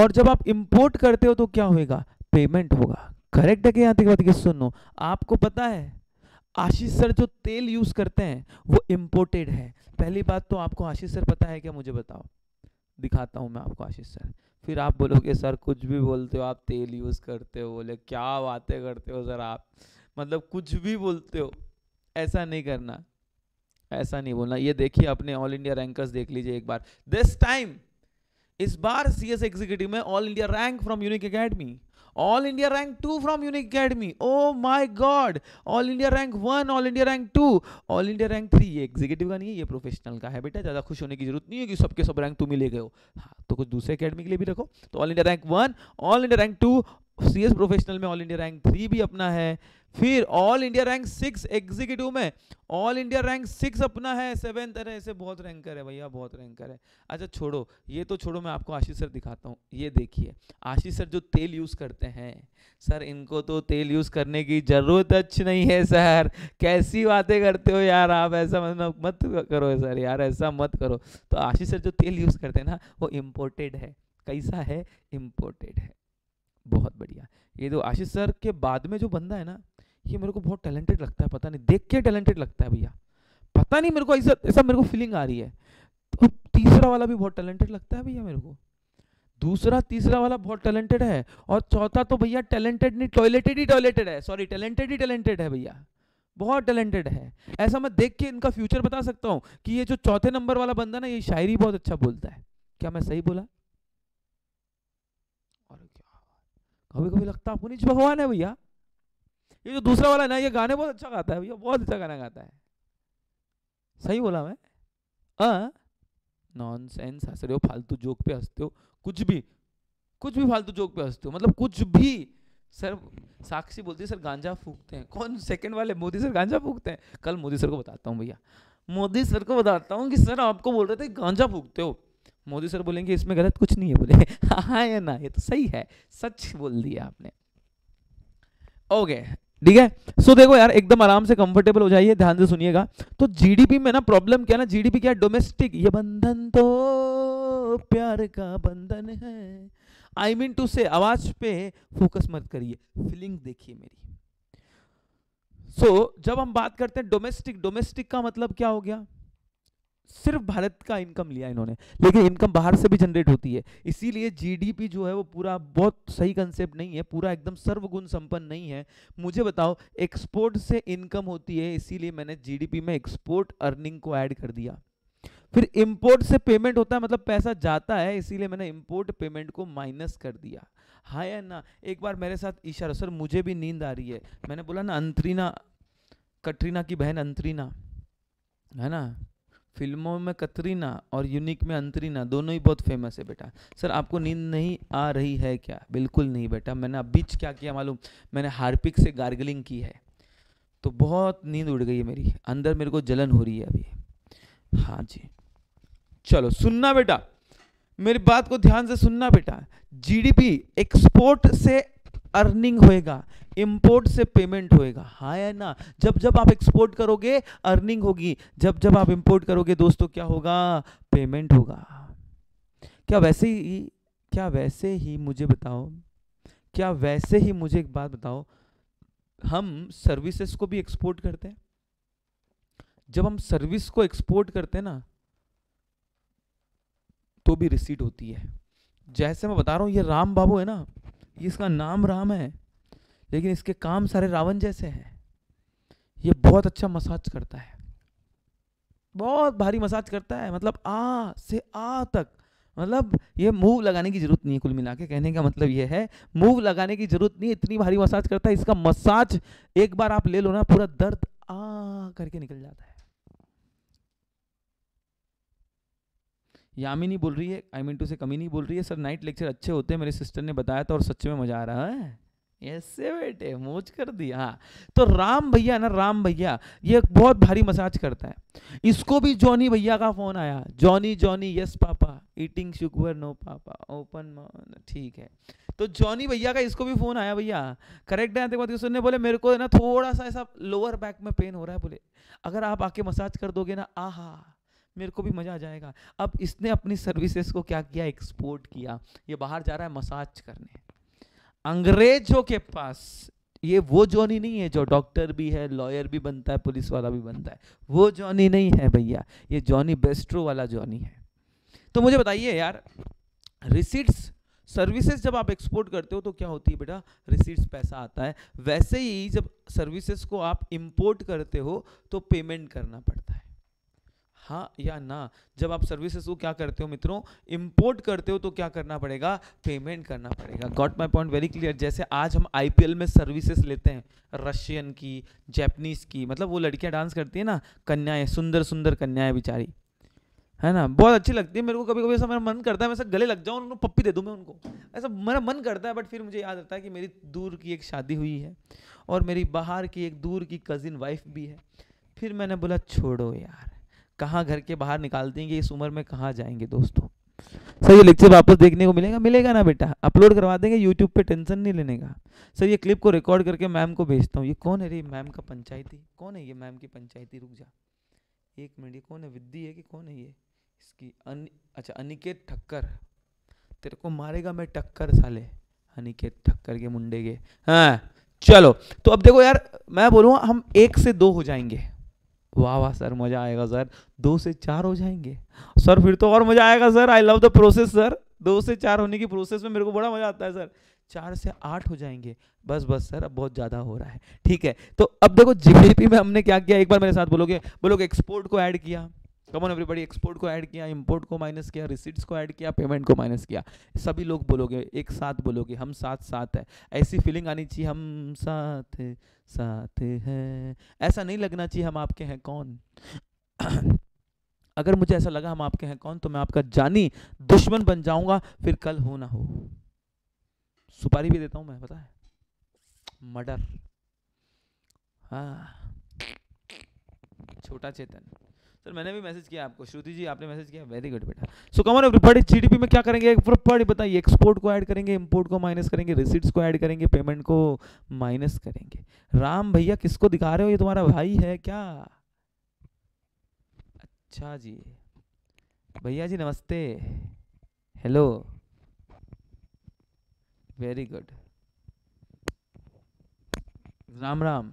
और जब आप इंपोर्ट करते हो तो क्या होएगा, पेमेंट होगा। करेक्ट है कि यहाँ तक बात की सुनो। आपको पता है आशीष सर जो तेल यूज करते हैं वो इंपोर्टेड है। पहली बात तो आपको आशीष सर पता है क्या, मुझे बताओ, दिखाता हूं मैं आपको आशीष सर। फिर आप बोलोगे सर कुछ भी बोलते हो, आप तेल यूज करते हो। बोले क्या बातें करते हो सर आप, मतलब कुछ भी बोलते हो। ऐसा नहीं करना, ऐसा नहीं बोलना। ये देखिए अपने ऑल इंडिया रैंकर्स देख लीजिए एक बार। दिस टाइम, इस बार CS एग्जीक्यूटिव में all India rank from Unique Academy, all India rank 2 from Unique Academy. Oh my God, all India rank 1, all India rank 2, all India rank 3। ये एग्जीक्यूटिव का नहीं है, ये प्रोफेशनल का है बेटा। ज़्यादा खुश होने की जरूरत नहीं है कि सबके सब रैंक तुम ही ले गए हो। हाँ, तो कुछ दूसरे अकेडमी के लिए भी रखो। तो all India rank 1, all India rank 2, CS professional में ऑल इंडिया रैंक 3 भी अपना है। फिर ऑल इंडिया रैंक 6 एग्जीक्यूटिव में, ऑल इंडिया रैंक 6 अपना है, 7th। अरे ऐसे बहुत रैंकर है भैया, बहुत रैंकर है। अच्छा छोड़ो, ये तो छोड़ो। मैं आपको आशीष सर दिखाता हूँ। ये देखिए आशीष सर जो तेल यूज़ करते हैं। सर इनको तो तेल यूज़ करने की ज़रूरत अच्छी नहीं है। सर कैसी बातें करते हो यार आप, ऐसा मतलब मत करो सर, यार ऐसा मत करो। तो आशीष सर जो तेल यूज़ करते हैं ना, वो इम्पोर्टेड है। कैसा है, इम्पोर्टेड है। बहुत बढ़िया। ये जो आशीष सर के बाद में जो बंदा है ना, ये मेरे को बहुत टैलेंटेड लगता है। पता नहीं, देख के टैलेंटेड लगता है भैया, पता नहीं मेरे को ऐसा ऐसा मेरे को फीलिंग आ रही है। तो तीसरा वाला भी बहुत टैलेंटेड लगता है भैया मेरे को। दूसरा तीसरा वाला बहुत टैलेंटेड है। और चौथा तो भैया टैलेंटेड नहीं, टॉयलेटेड ही टॉयलेटेड है। सॉरी, टैलेंटेड ही टैलेंटेड है भैया, बहुत टैलेंटेड है। ऐसा मैं देख के इनका फ्यूचर बता सकता हूँ कि ये जो चौथे नंबर वाला बंदा ना, ये शायरी बहुत अच्छा बोलता है। क्या मैं सही बोला? कभी कभी लगता है पुनीत भगवान है भैया। ये जो दूसरा वाला है ना, ये गाने बहुत अच्छा गाता है भैया, बहुत अच्छा गाना गाता है। सही बोला मैं? नॉनसेंस हंस रहे हो, फालतू जोक पे हंसते हो, कुछ भी फालतू जोक पे हंसते हो, मतलब कुछ भी। सर साक्षी बोलती है सर गांजा फूकते हैं। कौन? सेकंड वाले मोदी सर गांजा फूकते हैं। कल मोदी सर को बताता हूँ भैया, मोदी सर को बताता हूँ कि सर आपको बोल रहे थे गांजा फूकते हो। मोदी सर बोलेंगे इसमें गलत कुछ नहीं है। बोले हाँ या ना, ये तो सही है, सच बोल दिया आपने। ओके ठीक है। सो देखो यार, एकदम आराम से कंफर्टेबल हो जाइए, ध्यान से सुनिएगा। तो जीडीपी में ना प्रॉब्लम क्या ना, जीडीपी क्या, डोमेस्टिक। ये बंधन तो प्यार का बंधन है। आई मीन टू से, आवाज पे फोकस मत करिए, फीलिंग देखिए मेरी। सो जब हम बात करते हैं डोमेस्टिक, डोमेस्टिक का मतलब क्या हो गया, सिर्फ भारत का इनकम लिया इन्होंने, लेकिन इनकम बाहर से भी जनरेट होती है। इसीलिए जीडीपी जो है वो पूरा बहुत सही कंसेप्ट नहीं है, पूरा एकदम सर्वगुण संपन्न नहीं है। मुझे बताओ, एक्सपोर्ट से इनकम होती है, इसीलिए मैंने जीडीपी में एक्सपोर्ट अर्निंग को ऐड कर दिया। फिर इम्पोर्ट से पेमेंट होता है, मतलब पैसा जाता है, इसीलिए मैंने इम्पोर्ट पेमेंट को माइनस कर दिया। हाँ या ना? एक बार मेरे साथ इशारा, सर मुझे भी नींद आ रही है। मैंने बोला ना, अंतरीना, कटरीना की बहन अंतरीना है ना, फिल्मों में कतरीना और यूनिक में अंतरीना, दोनों ही बहुत फेमस है बेटा। सर आपको नींद नहीं आ रही है क्या? बिल्कुल नहीं बेटा। मैंने अभी क्या किया मालूम, मैंने हार्पिक से गार्गलिंग की है, तो बहुत नींद उड़ गई है मेरी, अंदर मेरे को जलन हो रही है अभी। हाँ जी, चलो सुनना बेटा, मेरी बात को ध्यान से सुनना बेटा। जीडीपी एक्सपोर्ट से अर्निंग होएगा, इंपोर्ट से पेमेंट होएगा। हाँ या ना? जब जब आप एक्सपोर्ट करोगे अर्निंग होगी, जब जब आप इंपोर्ट करोगे दोस्तों क्या होगा, पेमेंट होगा। क्या वैसे ही मुझे बताओ, क्या वैसे ही मुझे एक बात बताओ, हम सर्विसेज को भी एक्सपोर्ट करते हैं। जब हम सर्विस को एक्सपोर्ट करते हैं ना, तो भी रिसीट होती है। जैसे मैं बता रहा हूं, ये राम बाबू है ना, इसका नाम राम है, लेकिन इसके काम सारे रावण जैसे हैं। ये बहुत अच्छा मसाज करता है, बहुत भारी मसाज करता है, मतलब आ से आ तक मतलब ये मूव लगाने की ज़रूरत नहीं है। कुल मिला के कहने का मतलब ये है मूव लगाने की ज़रूरत नहीं है, इतनी भारी मसाज करता है। इसका मसाज एक बार आप ले लो ना, पूरा दर्द आ करके निकल जाता है। यामिनी बोल रही है, आई मीन टू से कमी नहीं बोल रही है, सर नाइट लेक्चर अच्छे होते हैं, मेरे सिस्टर ने बताया था और सच में मज़ा आ रहा है। ऐसे बेटे मोच कर दिया। हाँ तो राम भैया ना, राम भैया ये बहुत भारी मसाज करता है। इसको भी जॉनी भैया का फ़ोन आया। Johnny Johnny yes papa, eating sugar no papa, open ठीक है। तो जॉनी भैया का इसको भी फ़ोन आया, भैया करेक्ट है। देखो सुनने बोले मेरे को ना थोड़ा सा ऐसा लोअर बैक में पेन हो रहा है, बोले अगर आप आके मसाज कर दोगे ना, आहा मेरे को भी मज़ा आ जाएगा। अब इसने अपनी सर्विसेज को क्या किया, एक्सपोर्ट किया। ये बाहर जा रहा है मसाज करने अंग्रेजों के पास। ये वो जॉनी नहीं है जो डॉक्टर भी है, लॉयर भी बनता है, पुलिस वाला भी बनता है, वो जॉनी नहीं है भैया। ये जॉनी बेस्ट्रो वाला जॉनी है। तो मुझे बताइए यार, रिसीट्स सर्विसेज जब आप एक्सपोर्ट करते हो तो क्या होती है बेटा, रिसीट्स पैसा आता है। वैसे ही जब सर्विसेज को आप इंपोर्ट करते हो तो पेमेंट करना पड़ता है, हाँ या ना। जब आप सर्विसेज को क्या करते हो मित्रों, इंपोर्ट करते हो तो क्या करना पड़ेगा, पेमेंट करना पड़ेगा। Got my point very clear. जैसे आज हम आईपीएल में सर्विसेज लेते हैं रशियन की, जापानीज़ की, मतलब वो लड़कियां डांस करती है ना, कन्याएं, सुंदर सुंदर कन्याएं बेचारी, है ना, बहुत अच्छी लगती है। मेरे को कभी कभी ऐसा मेरा मन करता है मैं ऐसा गले लग जाऊँ, उनको पप्पी दे दूँ मैं उनको, ऐसा मेरा मन करता है। बट फिर मुझे याद आता है कि मेरी दूर की एक शादी हुई है और मेरी बाहर की एक दूर की कज़िन वाइफ भी है। फिर मैंने बोला छोड़ो यार, कहाँ घर के बाहर निकाल देंगे, इस उम्र में कहाँ जाएंगे दोस्तों। सर ये लेक्चर वापस देखने को मिलेगा, मिलेगा ना बेटा, अपलोड करवा देंगे यूट्यूब पे, टेंशन नहीं लेने का। सर ये क्लिप को रिकॉर्ड करके मैम को भेजता हूँ। ये कौन है रे, मैम का पंचायती कौन है, ये मैम की पंचायती, रुक जा एक मिनट, ये कौन है, विद्दी है कि कौन है ये, इसकी अच्छा अनिकेत ठक्कर, तेरे को मारेगा मैं टक्कर साले, अनिकेत ठक्कर के मुंडे के। हाँ चलो, तो अब देखो यार मैं बोलूँगा हम 1 से 2 हो जाएंगे। वाह वाह सर मज़ा आएगा सर, 2 से 4 हो जाएंगे सर, फिर तो और मज़ा आएगा sir, I love the process sir. 2 से 4 होने की प्रोसेस में मेरे को बड़ा मज़ा आता है सर। 4 से 8 हो जाएंगे, बस बस सर अब बहुत ज़्यादा हो रहा है, ठीक है। तो अब देखो जीडीपी में हमने क्या किया, एक बार मेरे साथ बोलोगे एक्सपोर्ट को ऐड किया, कम ऑन एवरीबॉडी, एक्सपोर्ट को ऐड किया, इंपोर्ट को माइनस किया, रिसीट्स को ऐड किया, पेमेंट को माइनस किया। सभी लोग बोलोगे एक साथ, बोलोगे हम साथ साथ है, ऐसी फीलिंग आनी चाहिए, हम साथ साथ है। ऐसा नहीं लगना चाहिए हम आपके हैं कौन। अगर मुझे ऐसा लगा हम आपके हैं कौन तो मैं आपका जानी दुश्मन बन जाऊंगा, फिर कल हो ना हो। सुपारी भी देता हूं मैं, पता है, मर्डर। हाँ छोटा चेतन सर, मैंने भी मैसेज किया आपको, श्रुति जी आपने मैसेज किया, वेरी गुड बेटा। So come on everybody, GDP में क्या करेंगे बड़ी बताइए, एक्सपोर्ट को ऐड करेंगे, इंपोर्ट को माइनस करेंगे, रिसीट्स को ऐड करेंगे, पेमेंट को माइनस करेंगे। राम भैया किसको दिखा रहे हो, ये तुम्हारा भाई है क्या? अच्छा जी भैया जी नमस्ते, hello, very good, Ram Ram,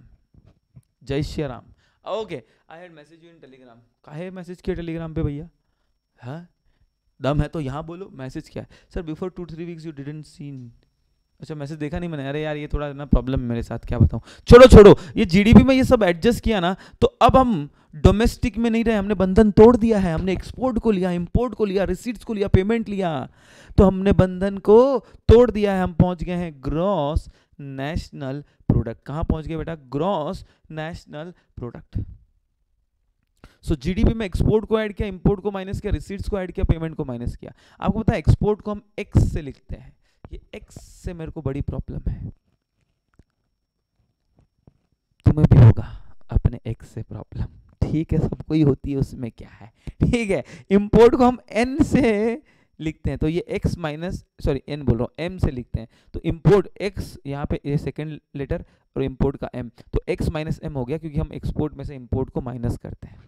जय Shri Ram. Okay I had message you in Telegram, काहे मैसेज किया टेलीग्राम पे भैया, हाँ दम है तो यहाँ बोलो मैसेज क्या है। Sir before 2-3 weeks you didn't seen, अच्छा मैसेज देखा नहीं मैंने, अरे यार ये थोड़ा ना प्रॉब्लम है मेरे साथ, क्या बताऊँ, छोड़ो छोड़ो। ये जीडीपी में ये सब एडजस्ट किया ना, तो अब हम डोमेस्टिक में नहीं रहे, हमने बंधन तोड़ दिया है, हमने एक्सपोर्ट को लिया, इंपोर्ट को लिया, रिसीट्स को लिया, पेमेंट लिया, तो हमने बंधन को तोड़ दिया है। हम पहुँच गए हैं ग्रॉस नेशनल प्रोडक्ट, कहाँ पहुँच गए बेटा, gross national product. So GDP में एक्सपोर्ट को ऐड किया, इंपोर्ट को माइनस किया, रिसीट्स को ऐड किया, पेमेंट को माइनस किया। आपको पता है एक्सपोर्ट को हम एक्स से लिखते हैं, ये एक्स से मेरे को बड़ी प्रॉब्लम है, तुम्हें भी होगा अपने एक्स से प्रॉब्लम, ठीक है, सबको ही होती है, उसमें क्या है, ठीक है। इंपोर्ट को हम एन से लिखते हैं, तो ये एक्स माइनस, सॉरी एन बोल रहा हूँ, एम से लिखते हैं, तो इंपोर्ट एक्स, यहाँ पे ये सेकेंड लेटर और इंपोर्ट का एम, तो एक्स माइनस एम हो गया, क्योंकि हम एक्सपोर्ट में से इंपोर्ट को माइनस करते हैं,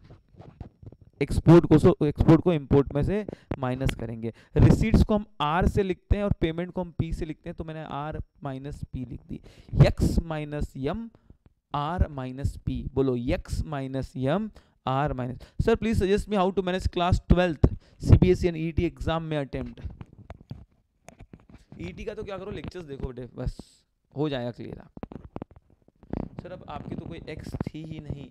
एक्सपोर्ट को इंपोर्ट में से माइनस करेंगे। रिसीट्स को हम आर से लिखते हैं और पेमेंट को हम पी से लिखते हैं, तो मैंने आर माइनस पी लिख दी, X minus M R minus P, बोलो X minus M R minus. Sir please suggest me how to manage class 12th CBSE and ET exam में अटेम्प्ट। ET का तो क्या करो लेक्चर्स देखो बेटे, बस हो जाएगा क्लियर आप। सर अब आपकी तो कोई एक्स थी ही नहीं,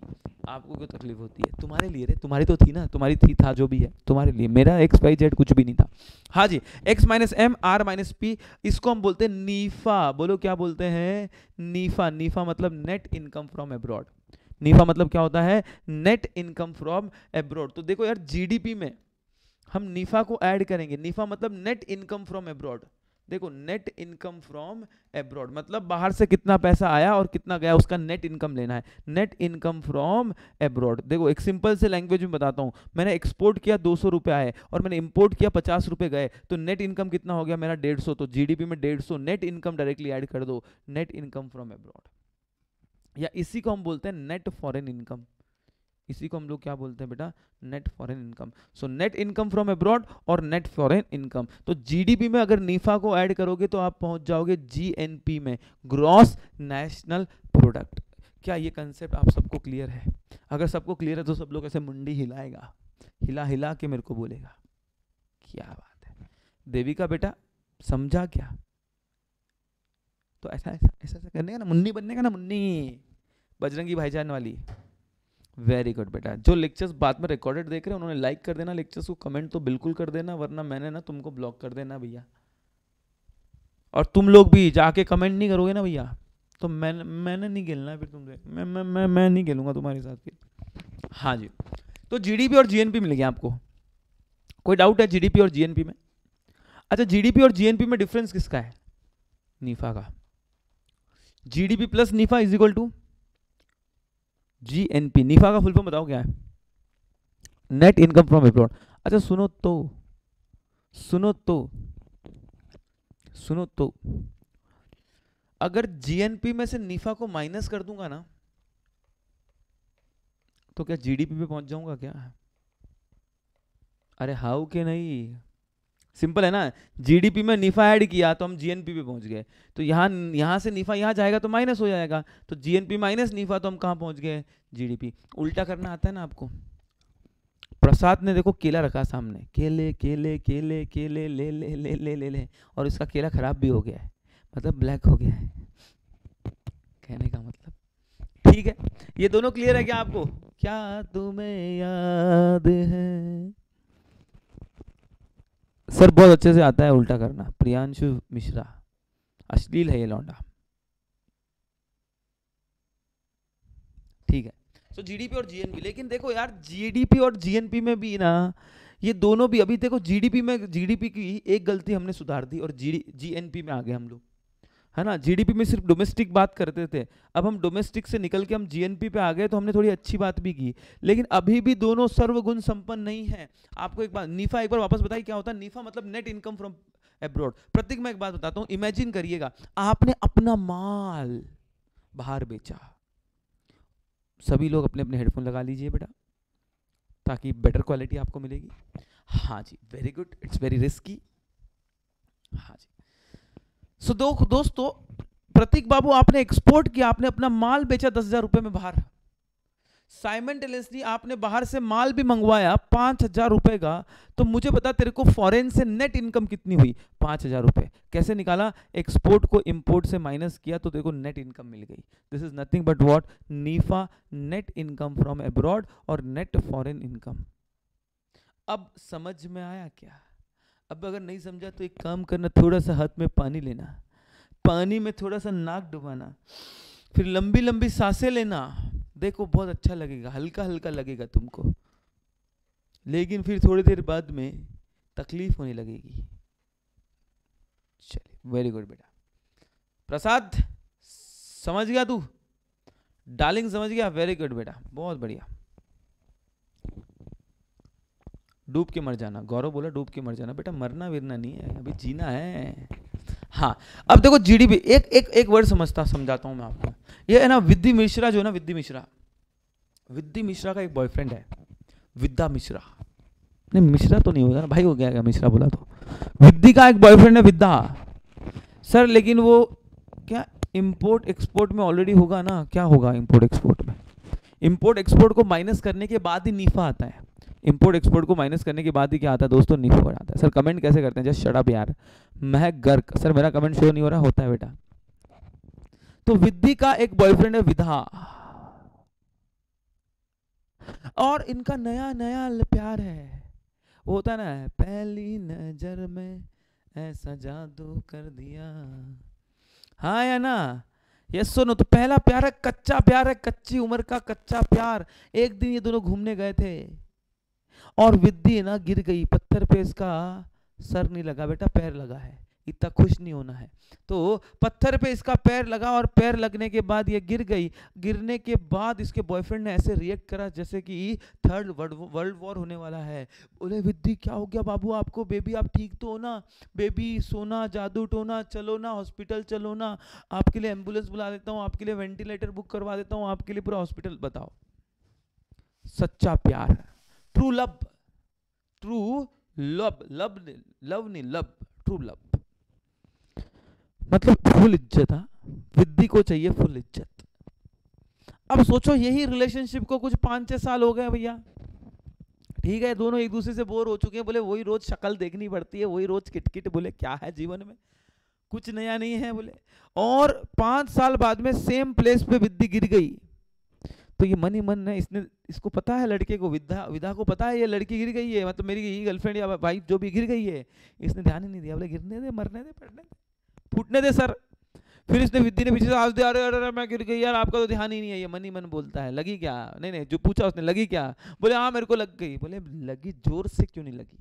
आपको क्यों तकलीफ होती है? तुम्हारे लिए रे, तुम्हारी तो थी ना, तुम्हारी थी था जो भी है तुम्हारे लिए, मेरा एक्स वाई जेड कुछ भी नहीं था। हाँ जी, X minus M R minus P, इसको हम बोलते हैं नीफा। बोलो क्या बोलते हैं? नीफा। नीफा मतलब net income from abroad. NIFA मतलब क्या होता है? Net income from abroad. तो देखो यार जीडीपी में हम नीफा को ऐड करेंगे। नीफा मतलब नेट इनकम फ्रॉम एब्रॉड। देखो नेट इनकम फ्रॉम एब्रॉड मतलब बाहर से कितना पैसा आया और कितना गया, उसका नेट इनकम लेना है, नेट इनकम फ्रॉम एब्रॉड। देखो एक सिंपल से लैंग्वेज में बताता हूँ, मैंने एक्सपोर्ट किया 200 रुपये आए और मैंने इंपोर्ट किया 50 रुपये गए, तो नेट इनकम कितना हो गया मेरा? 150। तो जीडीपी में 150 नेट इनकम डायरेक्टली ऐड कर दो, नेट इनकम फ्रॉम एब्रॉड, या इसी को हम बोलते हैं नेट फॉरेन इनकम। इसी को हम लोग क्या बोलते हैं बेटा? Net foreign income. So net income from abroad और नेट फॉरेन इनकम। तो जीडीपी में अगर नीफा को ऐड करोगे तो आप पहुंच जाओगे जीएनपी में, ग्रॉस नेशनल प्रोडक्ट। क्या ये कंसेप्ट आप सबको क्लियर है? अगर सबको क्लियर है तो सब लोग ऐसे मुंडी हिलाएगा, हिला हिला के मेरे को बोलेगा क्या बात है देवी का बेटा, समझा क्या? तो ऐसा ऐसा ऐसा ऐसा करने का ना, मुन्नी बनने का ना, मुन्नी बजरंगी भाईजान वाली। वेरी गुड बेटा। जो लेक्चर्स बाद में रिकॉर्डेड देख रहे हैं उन्होंने लाइक कर देना लेक्चर्स को, कमेंट तो बिल्कुल कर देना, वरना मैंने ना तुमको ब्लॉक कर देना भैया। और तुम लोग भी जाके कमेंट नहीं करोगे ना भैया तो मैंने नहीं खेलना फिर तुमसे, मैं नहीं खेलूंगा तुम्हारे साथ फिर। हाँ जी, तो जीडीपी और जीएनपी मिल गया आपको। कोई डाउट है जीडीपी और जीएनपी में? अच्छा, जीडीपी और जीएनपी में डिफरेंस किसका है? नीफा का। GDP plus Nipah is equal to GNP. Nipah का फुल फॉर्म बताओ क्या है? Net income from abroad. अच्छा सुनो तो अगर जीएनपी में से नीफा को माइनस कर दूंगा ना तो क्या जीडीपी पे पहुंच जाऊंगा क्या? अरे हाउ के नहीं, सिंपल है ना। जीडीपी में नीफा ऐड किया तो हम जीएनपी पे पहुंच गए, तो यहाँ से नीफा यहाँ जाएगा तो माइनस हो जाएगा, तो जीएनपी माइनस नीफा, तो हम कहाँ पहुंच गए? जीडीपी। उल्टा करना आता है ना आपको। प्रसाद ने देखो केला रखा सामने, केले केले केले केले ले ले ले ले ले ले, और इसका केला खराब भी हो गया है, मतलब ब्लैक हो गया है, कहने का मतलब। ठीक है, ये दोनों क्लियर है क्या आपको? क्या तुम्हें याद है? सर बहुत अच्छे से आता है उल्टा करना, प्रियांशु मिश्रा। अश्लील है ये लौंडा। ठीक है, तो जीडीपी और जीएनपी। लेकिन देखो यार जीडीपी और जीएनपी में भी ना, ये दोनों भी अभी देखो जीडीपी में, जीडीपी की एक गलती हमने सुधार दी और जीएनपी में आ गए हम लोग, है ना। जीडीपी में सिर्फ डोमेस्टिक बात करते थे, अब हम डोमेस्टिक से निकल के हम जीएनपी पे आ गए, तो हमने थोड़ी अच्छी बात भी की। लेकिन अभी भी दोनों सर्वगुण संपन्न नहीं है। आपको एक बार नीफा एक बार वापस बताइए क्या होता है? नीफा मतलब net income from abroad. Prateek मैं एक बात बताता हूँ, इमेजिन करिएगा आपने अपना माल बाहर बेचा। सभी लोग अपने अपने हेडफोन लगा लीजिए बेटा, ताकि बेटर क्वालिटी आपको मिलेगी। हाँ जी, very good, it's very risky. हाँ जी, सो दोस्तों प्रतीक बाबू आपने एक्सपोर्ट किया, आपने अपना माल बेचा 10,000 रुपये में बाहर। साइमल्टेनियसली आपने बाहर से माल भी मंगवाया 5,000 रुपये का, तो मुझे बता तेरे को फॉरेन से नेट इनकम कितनी हुई? 5,000 रुपये। कैसे निकाला? एक्सपोर्ट को इंपोर्ट से माइनस किया तो तेरे को नेट इनकम मिल गई। This is nothing but what? Nipah, net income from abroad और नेट फॉरेन इनकम। अब समझ में आया क्या? अब अगर नहीं समझा तो एक काम करना, थोड़ा सा हाथ में पानी लेना, पानी में थोड़ा सा नाक डुबाना, फिर लंबी लंबी सांसें लेना, देखो बहुत अच्छा लगेगा, हल्का हल्का लगेगा तुमको। लेकिन फिर थोड़ी देर बाद में तकलीफ होने लगेगी। चलिए, वेरी गुड बेटा प्रसाद, समझ गया तू? डार्लिंग समझ गया? वेरी गुड बेटा, बहुत बढ़िया। डूब के मर जाना, गौरव बोला डूब के मर जाना। बेटा मरना विरना नहीं है, अभी जीना है। हाँ, अब देखो जीडीपी, एक एक एक वर्ड समझाता हूँ मैं आपको। ये है ना विद्धि मिश्रा, जो है ना विद्धि मिश्रा का एक बॉयफ्रेंड है, विद्या मिश्रा। नहीं मिश्रा तो नहीं होगा ना भाई, हो गया क्या मिश्रा बोला तो? विद्धि का एक बॉयफ्रेंड है विद्या। सर लेकिन वो क्या इम्पोर्ट एक्सपोर्ट में ऑलरेडी होगा ना? क्या होगा इम्पोर्ट एक्सपोर्ट में? इम्पोर्ट एक्सपोर्ट को माइनस करने के बाद ही नीफा आता है। इंपोर्ट एक्सपोर्ट को माइनस करने के बाद ही क्या आता है दोस्तों? नीफा आता है। सर कमेंट कैसे करते हैं? जस्ट शट अप यार। मैं गर्क, सर मेरा कमेंट शो नहीं हो रहा होता है बेटा। तो विद्धि का एक बॉयफ्रेंड है विधा, और इनका नया नया प्यार है, वो होता ना पहली नजर में ऐसा जादू कर दिया, हाँ या ना, ये सुनो। तो पहला प्यार है, कच्चा प्यार है, कच्ची उम्र का कच्चा प्यार। एक दिन ये दोनों घूमने गए थे और विद्धि ना गिर गई पत्थर पे, इसका सर नहीं लगा बेटा, पैर लगा है, इतना खुश नहीं होना है। तो पत्थर पे इसका पैर लगा और पैर लगने के बाद ये गिर गई। गिरने के बाद इसके बॉयफ्रेंड ने ऐसे रिएक्ट करा जैसे कि थर्ड वर्ल्ड वॉर होने वाला है। बोले विद्धि क्या हो गया बाबू आपको, बेबी आप ठीक तो हो ना, बेबी सोना जादू टोना, चलो ना हॉस्पिटल चलो ना, आपके लिए एम्बुलेंस बुला देता हूँ, आपके लिए वेंटिलेटर बुक करवा देता हूँ, आपके लिए पूरा हॉस्पिटल। बताओ सच्चा प्यार है, true love, true love, love love नहीं लव, ट्रू लव मतलब फुल इज्जत। विद्धि को चाहिए फुल इज्जत। अब सोचो यही रिलेशनशिप को कुछ 5-6 साल हो गए भैया, ठीक है, दोनों एक दूसरे से बोर हो चुके हैं। बोले वही रोज शक्ल देखनी पड़ती है, वही रोज किटकिट, बोले क्या है जीवन में, कुछ नया नहीं है बोले। और 5 साल बाद में सेम प्लेस पे विद्धि गिर गई। तो ये मन ही मन है, इसने इसको पता है, लड़के को विधा को पता है ये लड़की गिर गई है, मतलब मेरी गर्लफ्रेंड या वाइफ जो भी गिर गई है। इसने ध्यान ही नहीं दिया, बोले गिरने दे, मरने दे, पड़ने दे, फूटने दे सर। फिर इसने विद्धि ने पीछे से आवाज दिया, अरे अरे मैं गिर गई यार, आपका तो ध्यान ही नहीं है। ये मन ही मन बोलता है लगी क्या, नहीं नहीं जो पूछा उसने लगी क्या, बोले हाँ मेरे को लग गई। बोले लगी जोर से क्यों नहीं लगी,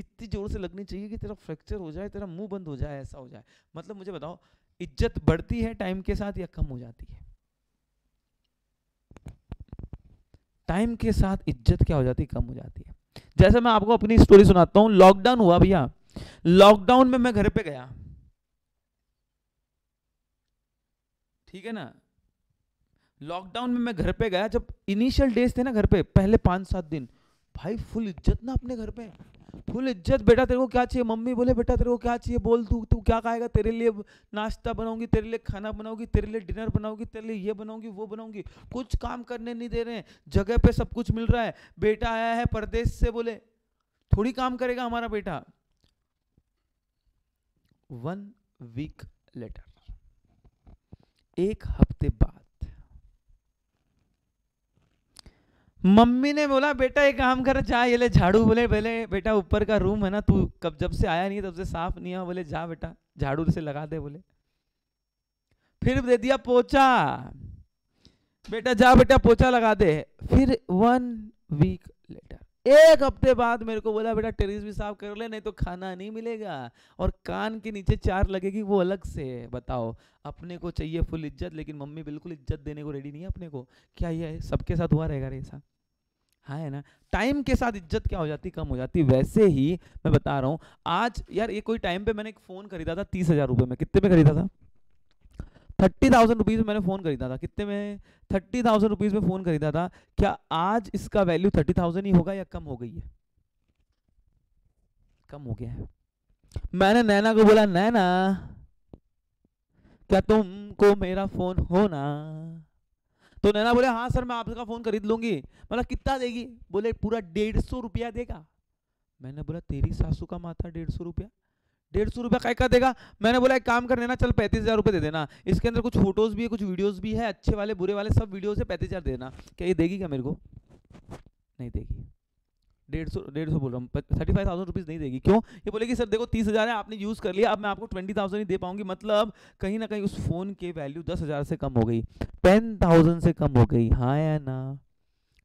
इतनी जोर से लगनी चाहिए कि तेरा फ्रैक्चर हो जाए, तेरा मुंह बंद हो जाए, ऐसा हो जाए। मतलब मुझे बताओ इज्जत बढ़ती है टाइम के साथ या कम हो जाती है? टाइम के साथ इज्जत क्या हो जाती है, कम हो जाती है। जैसे मैं आपको अपनी स्टोरी सुनाता हूँ। लॉकडाउन हुआ भैया, लॉकडाउन में मैं घर पे गया, ठीक है ना, लॉकडाउन में मैं घर पे गया। जब इनिशियल डेज थे ना घर पे, पहले 5-7 दिन भाई फुल इज्जत ना अपने घर पे, फुल इज्जत। बेटा तेरे को क्या चाहिए, मम्मी बोले बेटा तेरे को क्या चाहिए बोल, तू क्या खाएगा, तेरे लिए नाश्ता बनाऊंगी, तेरे लिए खाना बनाऊंगी, तेरे लिए डिनर बनाऊंगी, तेरे लिए ये बनाऊंगी वो बनाऊंगी। कुछ काम करने नहीं दे रहे हैं, जगह पे सब कुछ मिल रहा है। बेटा आया है परदेश से, बोले थोड़ी काम करेगा हमारा बेटा। 1 वीक लेटर, 1 हफ्ते बाद मम्मी ने बोला बेटा एक काम कर, जा ये ले झाड़ू, बोले पहले बेटा ऊपर का रूम है ना, तू कब जब से आया नहीं तब से साफ नहीं है, बोले जा बेटा झाड़ू से लगा दे, बोले फिर दे दिया पोछा, बेटा जा बेटा पोछा लगा दे। फिर 1 वीक लेटर, 1 हफ्ते बाद मेरे को बोला बेटा टेरिस भी साफ कर ले, नहीं तो खाना नहीं मिलेगा और कान के नीचे 4 लगेगी वो अलग से। बताओ अपने को चाहिए फुल इज्जत, लेकिन मम्मी बिल्कुल इज्जत देने को रेडी नहीं है अपने को। क्या ये सबके साथ हुआ रहेगा ऐसा? हाँ है ना, टाइम के साथ इज्जत क्या हो जाती, कम हो जाती। वैसे ही मैं बता रहा हूँ, आज यार ये कोई टाइम पे मैंने एक फोन खरीदा था 30,000 रुपये में। कितने में खरीदा था? 30,000 रुपीज़ में मैंने फ़ोन खरीदा था। कितने में? 30,000 रुपीज़ में फ़ोन खरीदा था। क्या आज इसका वैल्यू 30,000 ही होगा या कम हो गई है? कम हो गया है। मैंने नैना को बोला, नैना क्या तुमको मेरा फ़ोन हो ना? तो नैना बोले हाँ सर मैं आपका फ़ोन खरीद लूँगी। मतलब कितना देगी? बोले पूरा 150 रुपया देगा। मैंने बोला तेरी सासू का माथा 150 रुपया, 150 रुपया काय का देगा? मैंने बोला एक काम करने ना चल 35,000 रुपये दे देना, इसके अंदर कुछ फोटोज़ भी है कुछ वीडियोस भी है, अच्छे वाले बुरे वाले सब वीडियोस है, 35,000 देना। क्या ये देगी क्या मेरे को? नहीं देगी। 150 बोल रहा हूँ, 35,000 रुपीज़ नहीं देगी। क्यों? ये बोलेगी सर देखो 30,000 है आपने यूज़ कर लिया, अब मैं आपको 20,000 ही दे पाऊंगी। मतलब कहीं ना कहीं उस फ़ोन की वैल्यू 10,000 से कम हो गई, 10,000 से कम हो गई। हाँ या ना?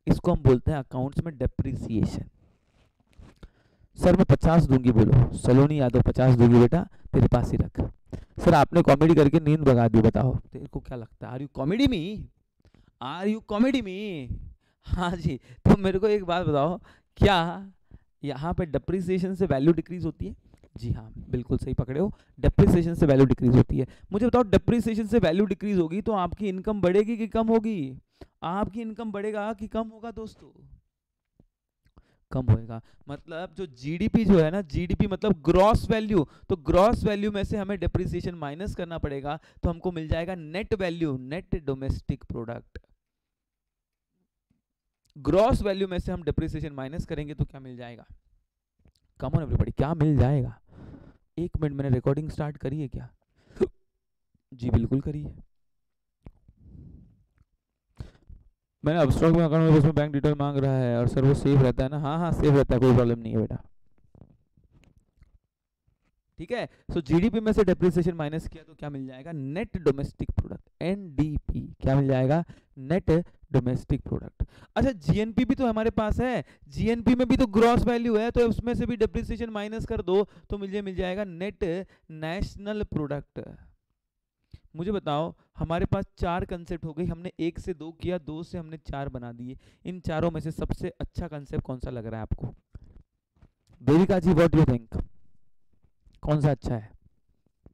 इसको हम बोलते हैं अकाउंट्स में डेप्रिसिएशन। सर मैं 50 दूंगी, बोलो सलोनी यादव 50 दूंगी बेटा तेरे पास ही रख। सर आपने कॉमेडी करके नींद भगा दी, बताओ तेरे को क्या लगता है? Are you comedy me, are you comedy me? हाँ जी। तो मेरे को एक बात बताओ, क्या यहाँ पे डेप्रिसिएशन से वैल्यू डिक्रीज होती है? जी हाँ बिल्कुल सही पकड़े हो, डेप्रिसिएशन से वैल्यू डिक्रीज होती है। मुझे बताओ डेप्रिसिएशन से वैल्यू डिक्रीज होगी तो आपकी इनकम बढ़ेगी कि कम होगी? आपकी इनकम बढ़ेगा कि कम होगा दोस्तों? कम होएगा। मतलब जो जीडीपी जो है ना, जीडीपी मतलब ग्रॉस वैल्यू, तो ग्रॉस वैल्यू में से हमें डेप्रिसिएशन माइनस करना पड़ेगा तो हमको मिल जाएगा net value, net domestic product. Gross value में से हम डेप्रिसिएशन माइनस करेंगे तो क्या मिल जाएगा? कम होने वाली पड़ी, क्या मिल जाएगा? 1 मिनट मैंने रिकॉर्डिंग स्टार्ट करी है क्या? जी बिल्कुल करी है। मैंने अब स्टॉक में अकाउंट में उसमें बैंक डिटेल मांग रहा है और सर वो सेफ रहता है ना? हाँ हाँ सेफ रहता है, कोई प्रॉब्लम नहीं है बेटा, ठीक है। सो जीडीपी में से डेप्रिसिएशन माइनस किया तो क्या मिल जाएगा? Net domestic product, NDP. क्या मिल जाएगा? Net domestic product. अच्छा जीएनपी भी तो हमारे पास है, जीएनपी में भी तो ग्रॉस वैल्यू है, तो उसमें से भी डेप्रिसिएशन माइनस कर दो तो मुझे मिल जाएगा नेट नेशनल प्रोडक्ट। मुझे बताओ हमारे पास चार कंसेप्ट हो गई, हमने एक से दो किया, दो से हमने चार बना दिए। इन चारों में से सबसे अच्छा कंसेप्ट कौन सा लग रहा है आपको? Devika ji what you think, कौन सा अच्छा है,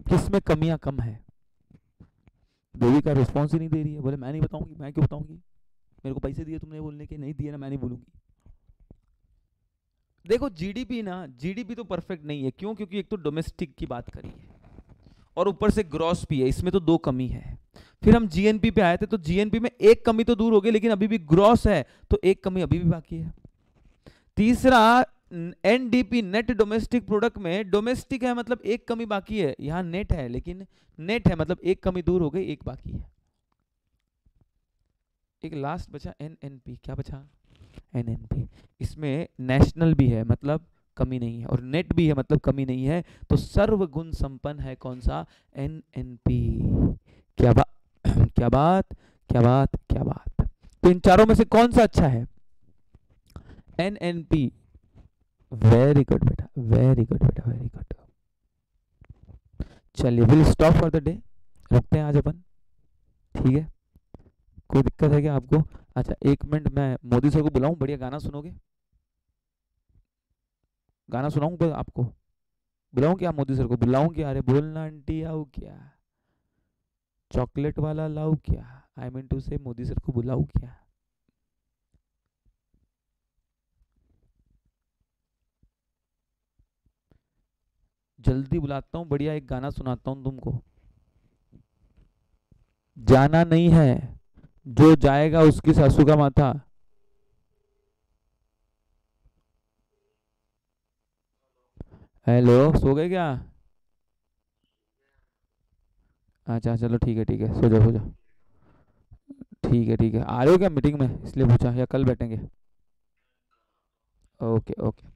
किसमें कमियां कम है? देविका रिस्पॉन्स ही नहीं दे रही है, बोले मैं नहीं बताऊंगी। मैं क्यों बताऊंगी? मेरे को पैसे दिए तुमने बोलने के, नहीं दिए ना मैं नहीं बोलूंगी। देखो जीडीपी ना, जीडीपी तो परफेक्ट नहीं है, क्यों? क्योंकि एक तो डोमेस्टिक की बात करी है और ऊपर से ग्रॉस भी है, इसमें तो दो कमी है। फिर हम जीएनपी पे आए थे तो जीएनपी में एक कमी तो दूर हो गई, लेकिन अभी भी ग्रॉस है तो एक कमी अभी भी बाकी है। तीसरा एनडीपी नेट डोमेस्टिक प्रोडक्ट में डोमेस्टिक है मतलब एक कमी बाकी है, यहाँ नेट है लेकिन नेट है मतलब एक कमी दूर हो गई, एक बाकी है। एक लास्ट बचा एनएनपी, क्या बचा? एनएनपी। इसमें नेशनल भी है मतलब कमी नहीं है और नेट भी है मतलब कमी नहीं है, तो सर्वगुण संपन्न है कौन सा? एनएनपी। क्या बात, क्या बात, क्या बात, क्या बात। तो इन चारों में से कौन सा अच्छा है? एनएनपी। वेरी गुड बेटा, वेरी गुड बेटा, वेरी गुड। चलिए will stop for the day, रखते हैं आज अपन, ठीक है? कोई दिक्कत है क्या आपको? अच्छा एक मिनट मैं मोदी सर को बुलाऊं, बढ़िया गाना सुनोगे, गाना सुनाऊं आपको? बुलाऊं क्या मोदी सर को? बुलाऊं क्या? अरे बोलना आंटी आओ क्या, चॉकलेट वाला लाओ क्या, आई मीन टू से मोदी सर को बुलाऊं क्या? जल्दी बुलाता हूं, बढ़िया एक गाना सुनाता हूं तुमको। जाना नहीं है, जो जाएगा उसकी सासू का माथा। हेलो, सो गए क्या? अच्छा चलो ठीक है, ठीक है, सो जाओ, सो जाओ, ठीक है, ठीक है। आ रहे हो क्या मीटिंग में इसलिए पूछा या कल बैठेंगे? Okay okay.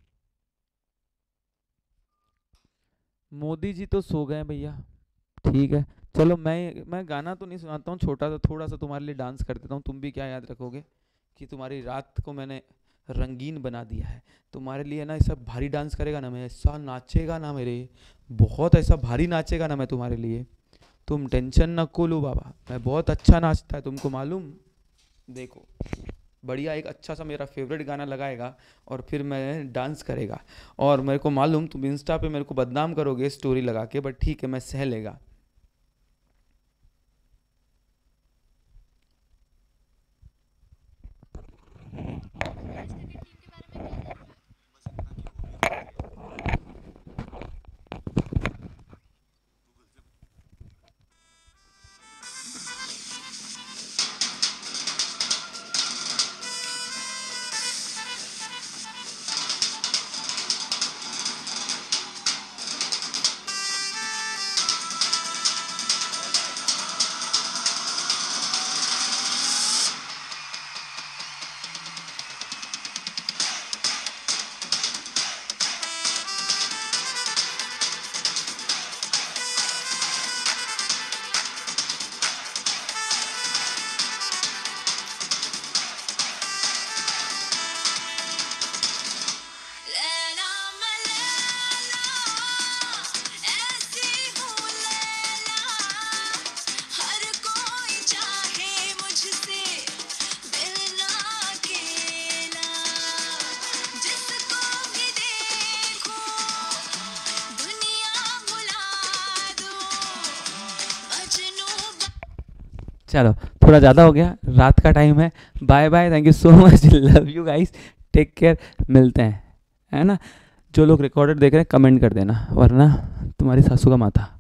मोदी जी तो सो गए भैया, ठीक है। चलो मैं गाना तो नहीं सुनाता हूँ, छोटा सा थोड़ा सा तुम्हारे लिए डांस कर देता हूँ। तुम भी क्या याद रखोगे कि तुम्हारी रात को मैंने रंगीन बना दिया है तुम्हारे लिए ना। ऐसा भारी डांस करेगा ना, मैं ऐसा नाचेगा ना मेरे, बहुत ऐसा भारी नाचेगा ना मैं तुम्हारे लिए। तुम टेंशन ना को लो बाबा, मैं बहुत अच्छा नाचता है तुमको मालूम। देखो बढ़िया एक अच्छा सा मेरा फेवरेट गाना लगाएगा और फिर मैं डांस करेगा। और मेरे को मालूम तुम इंस्टा पे मेरे को बदनाम करोगे स्टोरी लगा के, बट ठीक है मैं सह लेगा। चलो थोड़ा ज़्यादा हो गया, रात का टाइम है। Bye bye, thank you so much, love you guys, take care, मिलते हैं, है ना। जो लोग रिकॉर्डेड देख रहे हैं कमेंट कर देना, वरना तुम्हारी सासू का माथा।